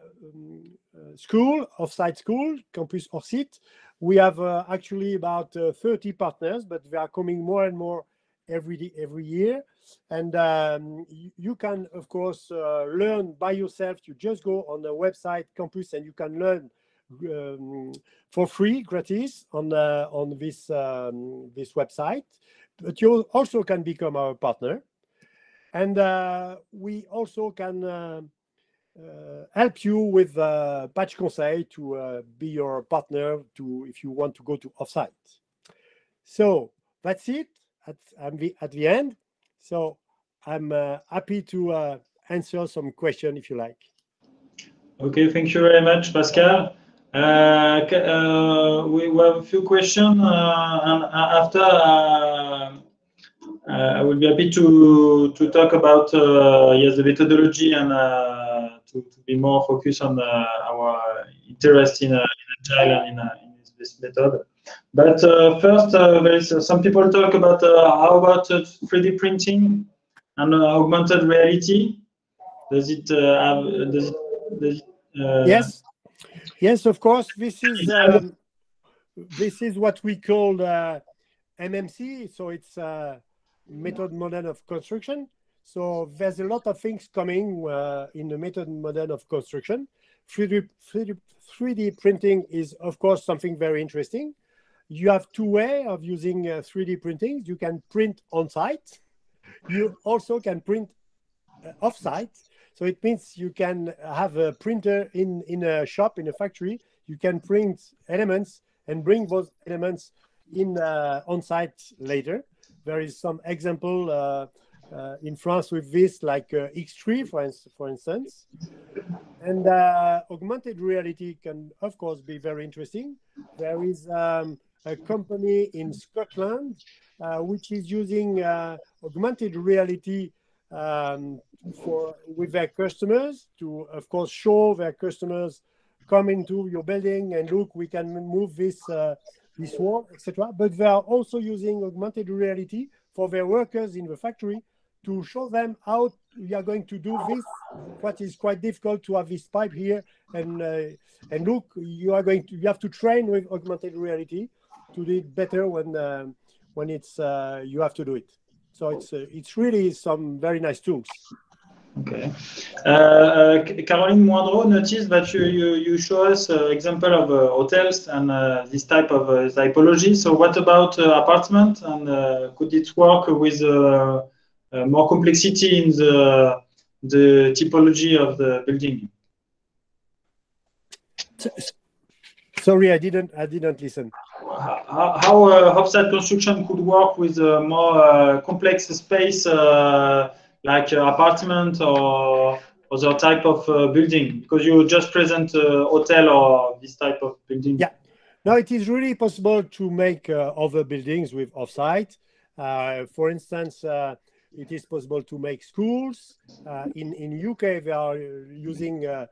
school, offsite school, Campus Hors-Site, we have uh, actually about uh, thirty partners, but they are coming more and more every every year. And um, you, you can, of course, uh, learn by yourself. You just go on the website campus and you can learn um, for free, gratis, on uh, on this um, this website. But you also can become our partner. And uh, we also can uh, uh, help you with uh, Patch Conseil to uh, be your partner to if you want to go to Hors-Site. So that's it. At, I'm the, at the end. So I'm uh, happy to uh, answer some questions if you like. Okay, thank you very much, Pascal. Uh, uh, we have a few questions, uh, and after. Uh, Uh, I will be happy to to talk about uh, yes the methodology and uh, to, to be more focused on uh, our interest in, uh, in agile and in, uh, in this method. But uh, first, uh, there is uh, some people talk about uh, how about uh, three D printing and uh, augmented reality. Does it uh, have? Does, does it, uh, yes, yes, of course. This is um, this is what we call uh, M M C. So it's. Uh, method model of construction. So there's a lot of things coming uh, in the method model of construction. three D, three D, three D printing is, of course, something very interesting. You have two ways of using uh, three D printing. You can print on site. You also can print uh, off site. So it means you can have a printer in, in a shop, in a factory. You can print elements and bring those elements in uh, on site later. There is some example uh, uh, in France with this, like uh, X three, for, for instance. And uh, augmented reality can, of course, be very interesting. There is um, a company in Scotland uh, which is using uh, augmented reality um, for with their customers to, of course, show their customers, come into your building and look, we can move this uh, this wall, et cetera. But they are also using augmented reality for their workers in the factory to show them how we are going to do this. What is quite difficult to have this pipe here, and uh, and look, you are going to you have to train with augmented reality to do it better when uh, when it's uh, you have to do it. So it's uh, it's really some very nice tools. Okay. Uh, uh, Caroline Moindreau noticed that you, you, you show us uh, example of uh, hotels and uh, this type of uh, typology. So what about uh, apartment? And uh, could it work with uh, uh, more complexity in the, the typology of the building? Sorry, I didn't, I didn't listen. How, how uh, Hors-Site construction could work with a more uh, complex space uh, like uh, apartment or other type of uh, building, because you just present a hotel or this type of building. Yeah, no, it is really possible to make uh, other buildings with Hors-Site. Uh, for instance, uh, it is possible to make schools. Uh, in in U K, they are using, uh,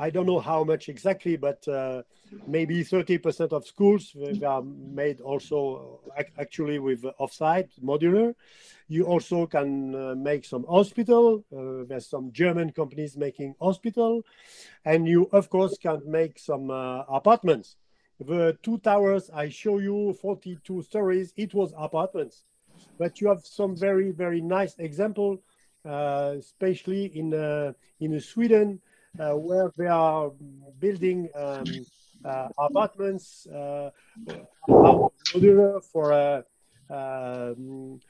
I don't know how much exactly, but uh, maybe thirty percent of schools they are made also actually with Hors-Site modular. You also can uh, make some hospital. Uh, there's some German companies making hospital. And you, of course, can make some uh, apartments. The two towers I show you, forty-two stories, it was apartments. But you have some very, very nice example, uh, especially in, uh, in Sweden, uh, where they are building um, uh, apartments uh, for uh, um,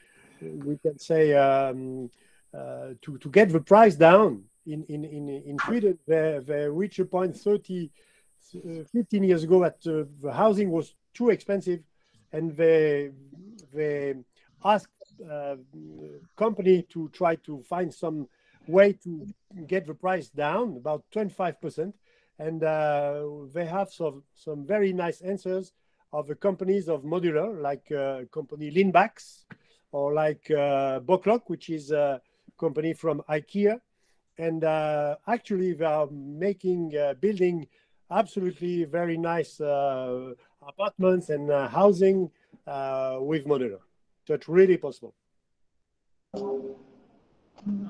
we can say um, uh, to, to get the price down in, in, in, in Sweden, they, they reached a point thirty, fifteen years ago that uh, the housing was too expensive, and they, they asked uh, company to try to find some way to get the price down about twenty-five percent. And uh, they have some, some very nice answers of the companies of modular, like uh, company Linbox, or like uh, Boklok, which is a company from IKEA. And uh, actually, they are making uh, building absolutely very nice uh, apartments and uh, housing uh, with modular. So it's really possible.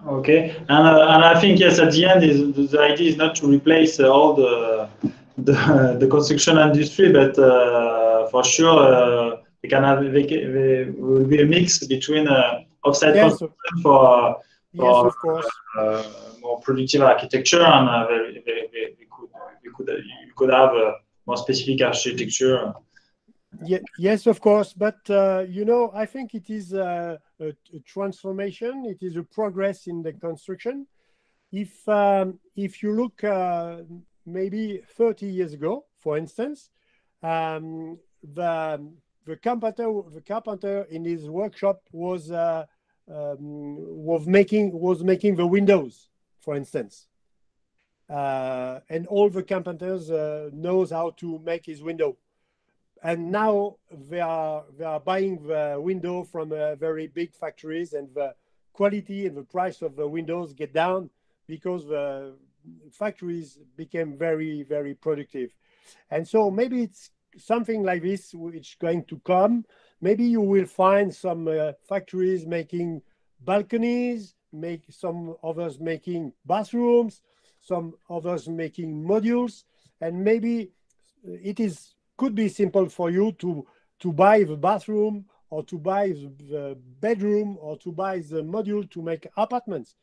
Okay. And, uh, and I think, yes, at the end, is, the idea is not to replace uh, all the, the, the construction industry, but uh, for sure, uh, they can have they, they will be a mix between uh, offsite yes, for, for yes, of course. Uh, more productive architecture, and uh, they, they, they, they could you could you could have a more specific architecture. Ye yes, of course, but uh, you know, I think it is a, a, a transformation. It is a progress in the construction. If um, if you look uh, maybe thirty years ago, for instance, um, the the carpenter the carpenter in his workshop was uh, um, was making was making the windows, for instance, uh, and all the carpenters uh, knows how to make his window. And now they are they are buying the window from uh, very big factories, and the quality and the price of the windows get down because the factories became very very productive. And so maybe it's something like this which is going to come. Maybe you will find some uh, factories making balconies, make some others making bathrooms, some others making modules, and maybe it is. Could be simple for you to to buy the bathroom or to buy the bedroom or to buy the module to make apartments,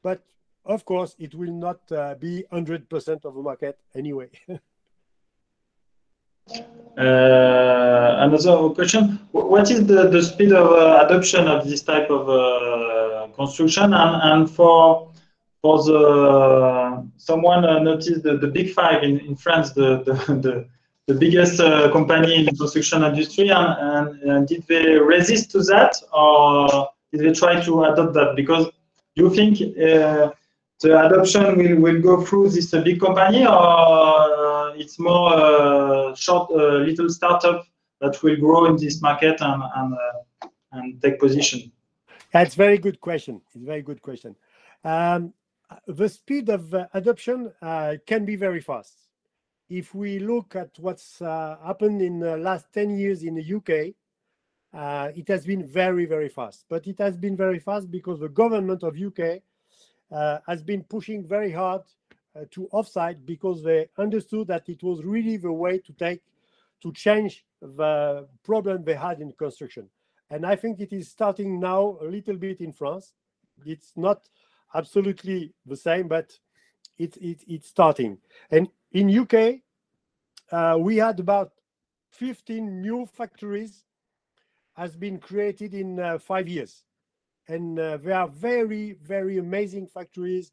but of course it will not uh, be one hundred percent of the market anyway. uh, another question: what is the, the speed of uh, adoption of this type of uh, construction, and, and for for the someone uh, noticed the, the big five in, in France, the the, the the biggest uh, company in the construction industry, and, and, and did they resist to that, or did they try to adopt that? Because you think uh, the adoption will, will go through this uh, big company, or it's more uh, short uh, little startup that will grow in this market and, and, uh, and take position? That's a very good question. It's a very good question. Um, the speed of uh, adoption uh, can be very fast. If we look at what's uh, happened in the last ten years in the U K, uh, it has been very, very fast. But it has been very fast because the government of U K uh, has been pushing very hard uh, to offsite, because they understood that it was really the way to take to change the problem they had in construction. And I think it is starting now a little bit in France. It's not absolutely the same, but it, it, it's starting. And in U K, uh, we had about fifteen new factories has been created in uh, five years. And uh, they are very, very amazing factories.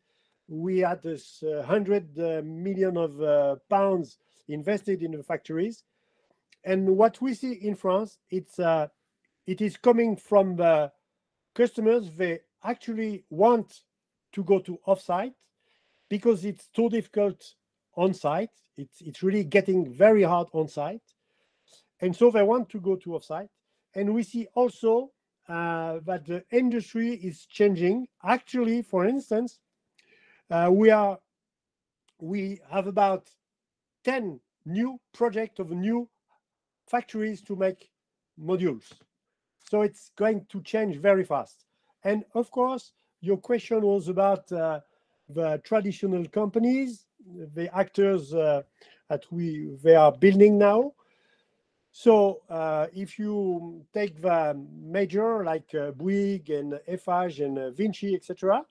We had this uh, one hundred million of uh, pounds invested in the factories. And what we see in France, it's, uh, it is coming from the customers. They actually want to go to offsite because it's too difficult on site. It's, it's really getting very hard on site. And so they want to go to offsite. And we see also uh, that the industry is changing. Actually, for instance, uh, we are we have about ten new projects of new factories to make modules. So it's going to change very fast. And of course, your question was about uh, the traditional companies, the actors uh, that we they are building now. So uh, if you take the major like uh, Bouygues and Eiffage and uh, Vinci, et cetera,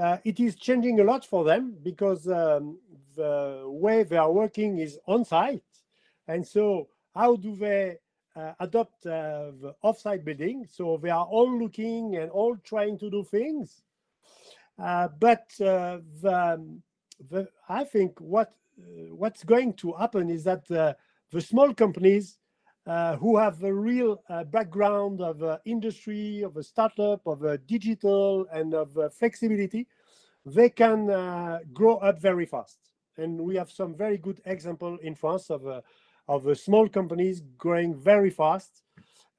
uh, it is changing a lot for them because um, the way they are working is on site. And so how do they uh, adopt uh, the off-site building? So they are all looking and all trying to do things, uh, but uh, the The, I think what uh, what's going to happen is that uh, the small companies uh, who have a real uh, background of uh, industry, of a startup, of a digital, and of uh, flexibility, they can uh, grow up very fast. And we have some very good example in France of uh, of uh, small companies growing very fast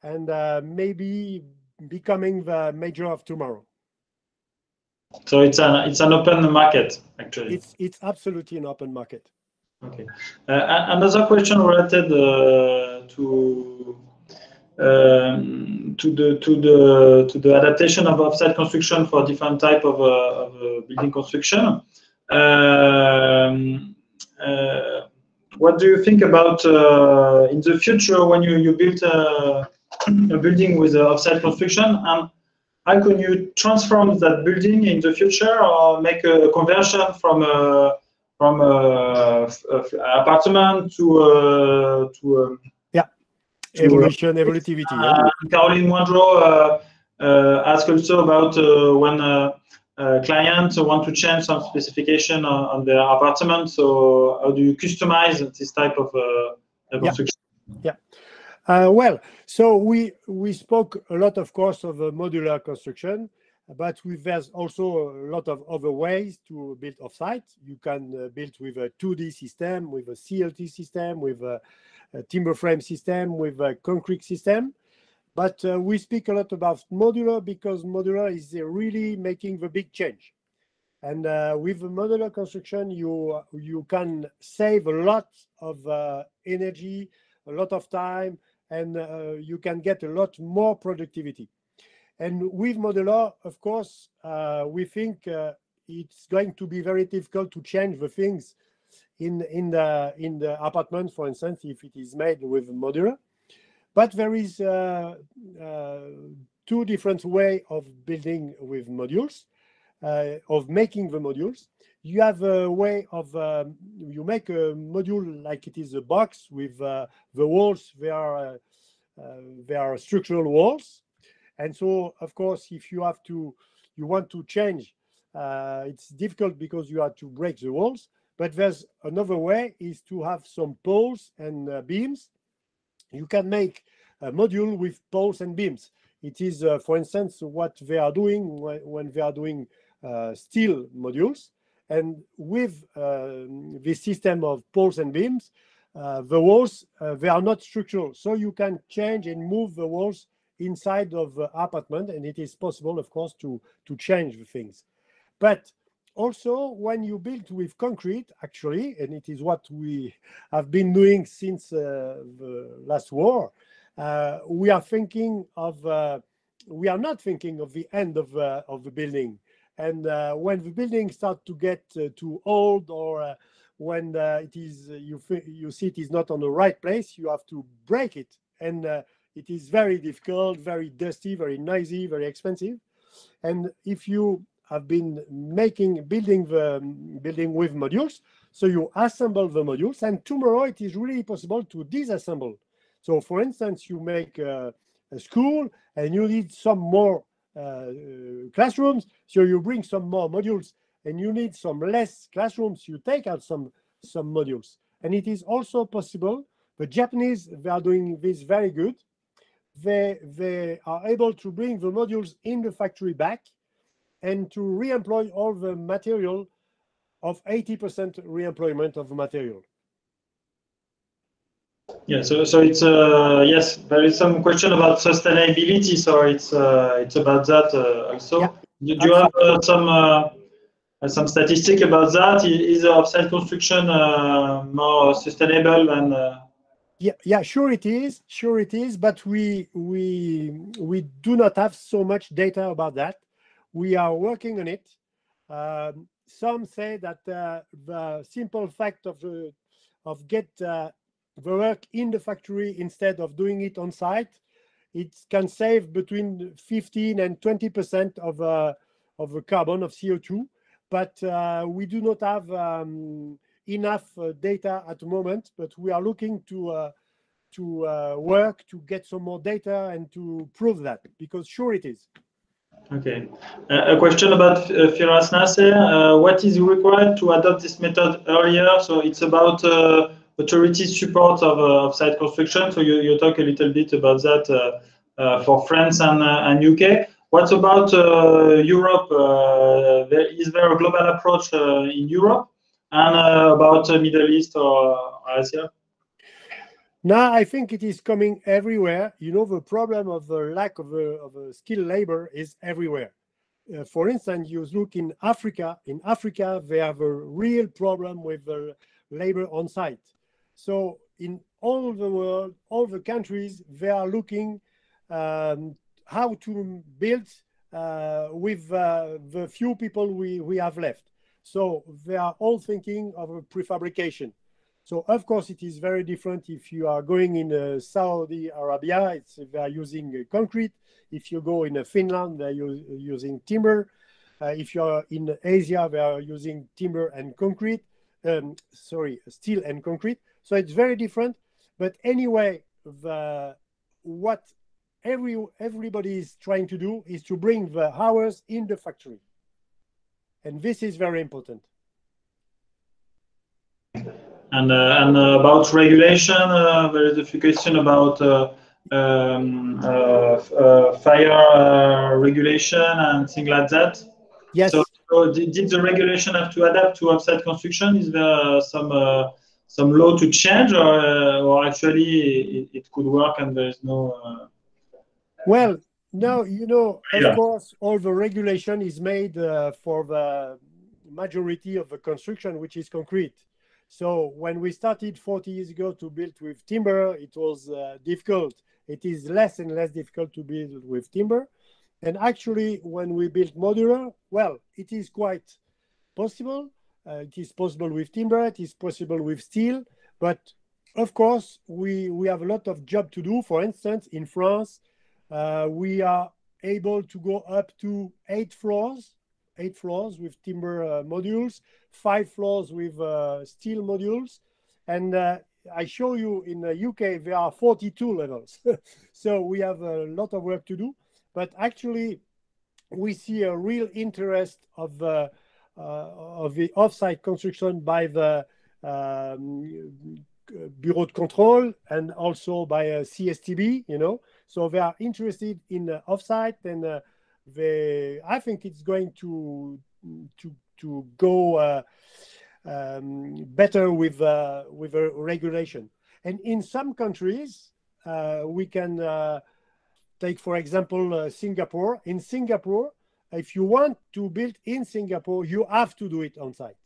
and uh, maybe becoming the major of tomorrow. So it's an it's an open market, actually. It's it's absolutely an open market. Okay. Uh, another question related uh, to um, to the to the to the adaptation of offsite construction for different type of, uh, of uh, building construction. Um, uh, what do you think about uh, in the future when you, you build a, a building with off-site construction, and how can you transform that building in the future or make a conversion from a, from a, a apartment to a, to a, yeah, to evolution, a, evolutivity. Uh, yeah. Caroline Wondreau uh, uh, asked also about uh, when uh, Uh, clients want to change some specification on, on their apartment. So how do you customize this type of uh, construction? Yeah. yeah. Uh, well, so we we spoke a lot, of course, of uh, modular construction, but we've, there's also a lot of other ways to build off-site. You can uh, build with a two D system, with a C L T system, with a, a timber frame system, with a concrete system. But uh, we speak a lot about modular because modular is uh, really making the big change. And uh, with the modular construction, you, you can save a lot of uh, energy, a lot of time, and uh, you can get a lot more productivity. And with modular, of course, uh, we think uh, it's going to be very difficult to change the things in, in, the, in the apartment, for instance, if it is made with modular. But there is uh, uh, two different ways of building with modules, uh, of making the modules. You have a way of, um, you make a module like it is a box with uh, the walls, they are, uh, uh, they are structural walls. And so, of course, if you have to, you want to change, uh, it's difficult because you have to break the walls. But there's another way is to have some poles and uh, beams. You can make a module with poles and beams. It is, uh, for instance, what they are doing when, when they are doing uh, steel modules. And with uh, this system of poles and beams, uh, the walls, uh, they are not structural. So you can change and move the walls inside of the apartment. And it is possible, of course, to, to change the things. But also, when you build with concrete, actually, and it is what we have been doing since uh, the last war, uh, we are thinking of, uh, we are not thinking of the end of, uh, of the building. And uh, when the building starts to get uh, too old, or uh, when uh, it is, uh, you, you see it is not on the right place, you have to break it. And uh, it is very difficult, very dusty, very noisy, very expensive. And if you have been making building the building with modules, so you assemble the modules, and tomorrow it is really possible to disassemble. So for instance, you make a, a school and you need some more uh, classrooms, so you bring some more modules, and you need some less classrooms, you take out some some modules. And it is also possible, the Japanese, they are doing this very good, they they are able to bring the modules in the factory back and to re-employ all the material, of eighty percent re-employment of the material. Yeah, so, so it's, uh, yes, there is some question about sustainability, so it's, uh, it's about that uh, also. Yeah. Do, do you have uh, some, uh, some statistic about that? Is the off-site construction uh, more sustainable than? Uh... Yeah, yeah, sure it is, sure it is, but we, we, we do not have so much data about that. We are working on it. Um, some say that uh, the simple fact of, uh, of get uh, the work in the factory instead of doing it on site, it can save between fifteen and twenty percent of, uh, of the carbon, of C O two. But uh, we do not have um, enough uh, data at the moment, but we are looking to, uh, to uh, work to get some more data and to prove that, because sure it is. Okay. Uh, a question about uh, Firas Nasser. Uh, what is required to adopt this method earlier? So it's about uh, authority support of uh, off-site construction. So you, you talk a little bit about that uh, uh, for France and, uh, and U K. What about uh, Europe? Uh, there, is there a global approach uh, in Europe and uh, about uh, Middle East or Asia? Now, I think it is coming everywhere. You know, the problem of the lack of, a, of a skilled labor is everywhere. Uh, for instance, you look in Africa. In Africa, they have a real problem with the labor on site. So in all the world, all the countries, they are looking um, how to build uh, with uh, the few people we, we have left. So they are all thinking of prefabrication. So, of course, it is very different if you are going in uh, Saudi Arabia, it's, they are using uh, concrete. If you go in uh, Finland, they are u- using timber. Uh, if you are in Asia, they are using timber and concrete, um, sorry, steel and concrete. So it's very different. But anyway, the, what every, everybody is trying to do is to bring the hours in the factory. And this is very important. And, uh, and uh, about regulation, uh, there is a few questions about uh, um, uh, uh, fire uh, regulation and things like that. Yes. So, so did, did the regulation have to adapt to offsite construction? Is there some uh, some law to change, or, uh, or actually it, it could work and there is no? Uh... Well, now you know, of yeah. course, all the regulation is made uh, for the majority of the construction, which is concrete. So when we started forty years ago to build with timber, it was uh, difficult. It is less and less difficult to build with timber. And actually, when we built modular, well, it is quite possible. Uh, it is possible with timber. It is possible with steel. But of course, we, we have a lot of job to do. For instance, in France, uh, we are able to go up to eight floors. eight floors with timber uh, modules, five floors with uh, steel modules. And uh, I show you in the U K, there are forty-two levels. So we have a lot of work to do, but actually we see a real interest of, uh, uh, of the off-site construction by the um, Bureau de Contrôle and also by uh, C S T B, you know. So they are interested in uh, off-site and uh, They, I think it's going to to to go uh, um, better with uh, with a regulation. And in some countries, uh, we can uh, take, for example, uh, Singapore. In Singapore, if you want to build in Singapore, you have to do it on site.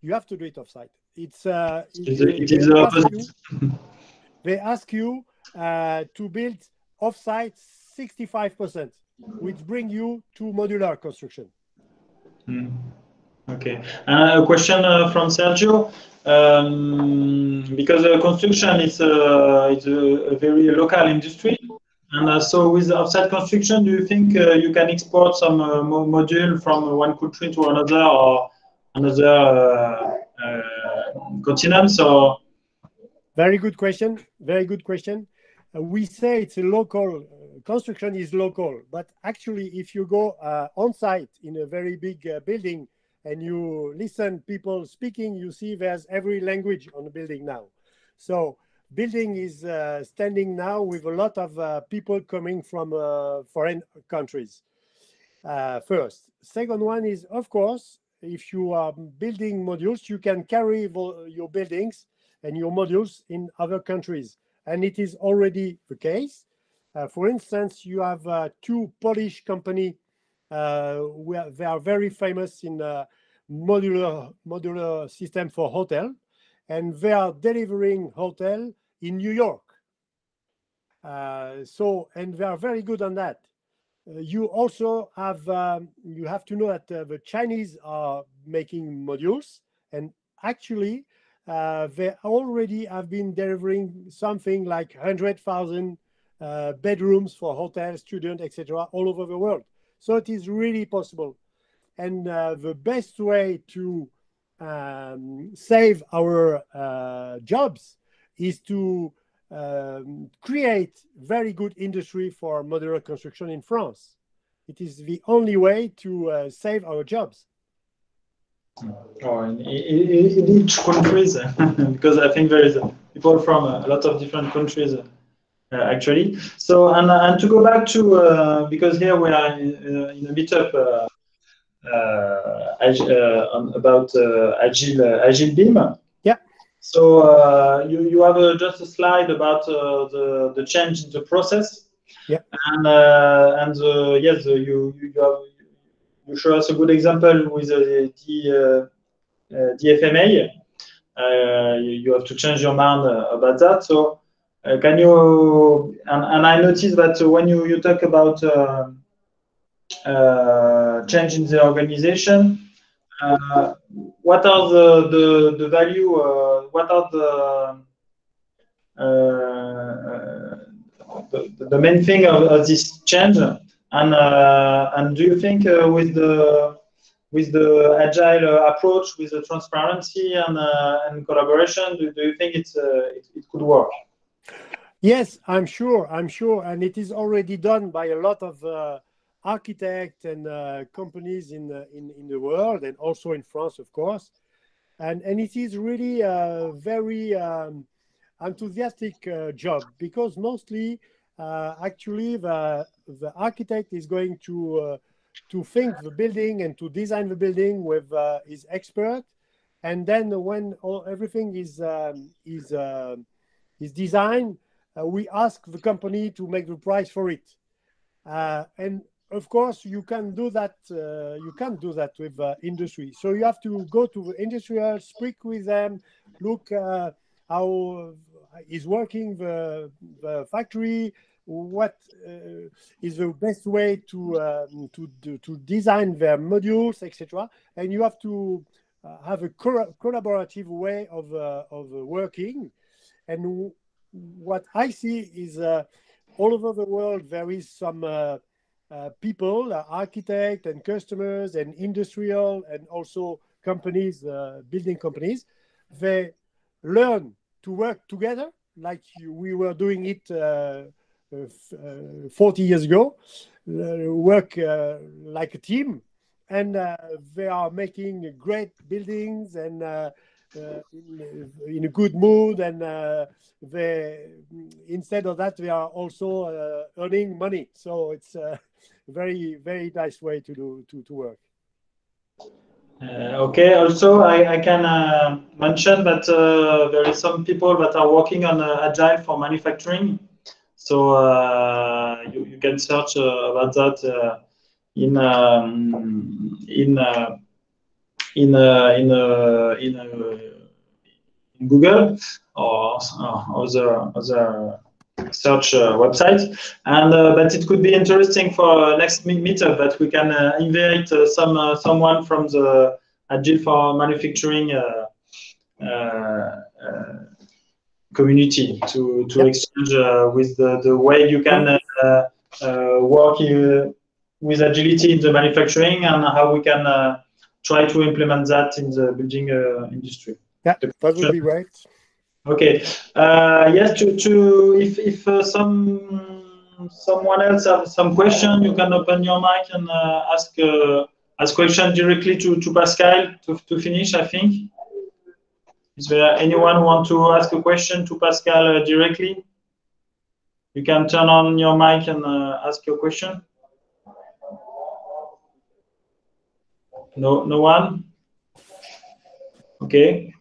You have to do it off site. It's uh, it, it, it is they, ask you, they ask you uh, to build off site sixty-five percent, which bring you to modular construction. Mm. Okay. Uh, a question uh, from Sergio, um, because uh, construction is uh, it's a, a very local industry, and uh, so with offsite construction, do you think uh, you can export some uh, mo module from one country to another or another uh, uh, continent? So, very good question. Very good question. Uh, we say it's a local. Construction is local, but actually if you go uh, on site in a very big uh, building and you listen people speaking, you see there's every language on the building now. So building is uh, standing now with a lot of uh, people coming from uh, foreign countries uh, first. Second one is, of course, if you are building modules, you can carry your buildings and your modules in other countries. And it is already the case. Uh, for instance, you have uh, two Polish companies uh, where they are very famous in uh, modular modular system for hotel, and they are delivering hotel in New York. Uh, so, and they are very good on that. Uh, you also have um, you have to know that uh, the Chinese are making modules, and actually uh, they already have been delivering something like one hundred thousand. Uh, bedrooms for hotels, students, et cetera, all over the world. So it is really possible. And uh, the best way to um, save our uh, jobs is to um, create very good industry for modular construction in France. It is the only way to uh, save our jobs. Or in, in, in each country, because I think there is people from a lot of different countries. Uh, actually, so and, and to go back to uh, because here we are in, uh, in a meetup uh, uh, uh, about uh, Agile uh, AgileBIM. Yeah. So uh, you you have uh, just a slide about uh, the the change in the process. Yeah. And uh, and uh, yes, uh, you you have, you show us a good example with uh, the uh, uh, D F M A. Uh, you, you have to change your mind uh, about that. So. Uh, can you and, and I noticed that when you, you talk about uh, uh, change in the organization, Uh, what are the the, the value? Uh, what are the uh, the, the main thing of, of this change? And uh, and do you think uh, with the with the agile uh, approach, with the transparency and uh, and collaboration, do, do you think it's uh, it, it could work? Yes, I'm sure. I'm sure, and it is already done by a lot of. Uh, architects and uh, companies in, uh, in, in the world, and also in France, of course. And, and it is really a very um, enthusiastic uh, job, because mostly, uh, actually, the, the architect is going to, uh, to think the building and to design the building with uh, his expert. And then when all, everything is, um, is, uh, is designed, uh, we ask the company to make the price for it. Uh, and of course, you can do that. Uh, you can't do that with uh, industry. So you have to go to the industrial, speak with them, look uh, how is working the, the factory, what uh, is the best way to uh, to to design their modules, et cetera. And you have to uh, have a co collaborative way of uh, of working. And what I see is uh, all over the world there is some. Uh, Uh, people, uh, architects and customers and industrial and also companies, uh, building companies, they learn to work together like you, we were doing it uh, uh, forty years ago, uh, work uh, like a team, and uh, they are making great buildings and uh, uh, in, in a good mood, and uh, they, instead of that, they are also uh, earning money. So it's uh, very, very nice way to do to, to work. Uh, okay. Also, I, I can uh, mention that uh, there are some people that are working on uh, Agile for manufacturing. So uh, you, you can search uh, about that uh, in um, in uh, in uh, in uh, in, uh, in Google or uh, other other. search uh, website, and uh, but it could be interesting for uh, next meetup that we can uh, invite uh, some uh, someone from the Agile for Manufacturing uh, uh, uh, community to to yep. exchange uh, with the, the way you can uh, uh, work uh, with agility in the manufacturing, and how we can uh, try to implement that in the building uh, industry. Yeah, that would be right. Okay. Uh, yes. To to if if uh, some someone else has some question, you can open your mic and uh, ask uh, ask question directly to to Pascal to to finish. I think. Is there anyone want to ask a question to Pascal uh, directly? You can turn on your mic and uh, ask your question. No, no one. Okay.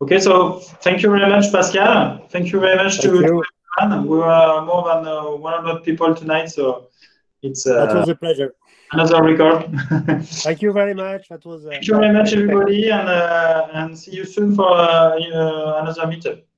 Okay, so thank you very much, Pascal. Thank you very much to, to everyone. We were more than uh, one hundred people tonight, so it's uh, that was a pleasure. Another record. Thank you very much. That was. Uh, thank you very much, everybody, and uh, and see you soon for uh, another meetup.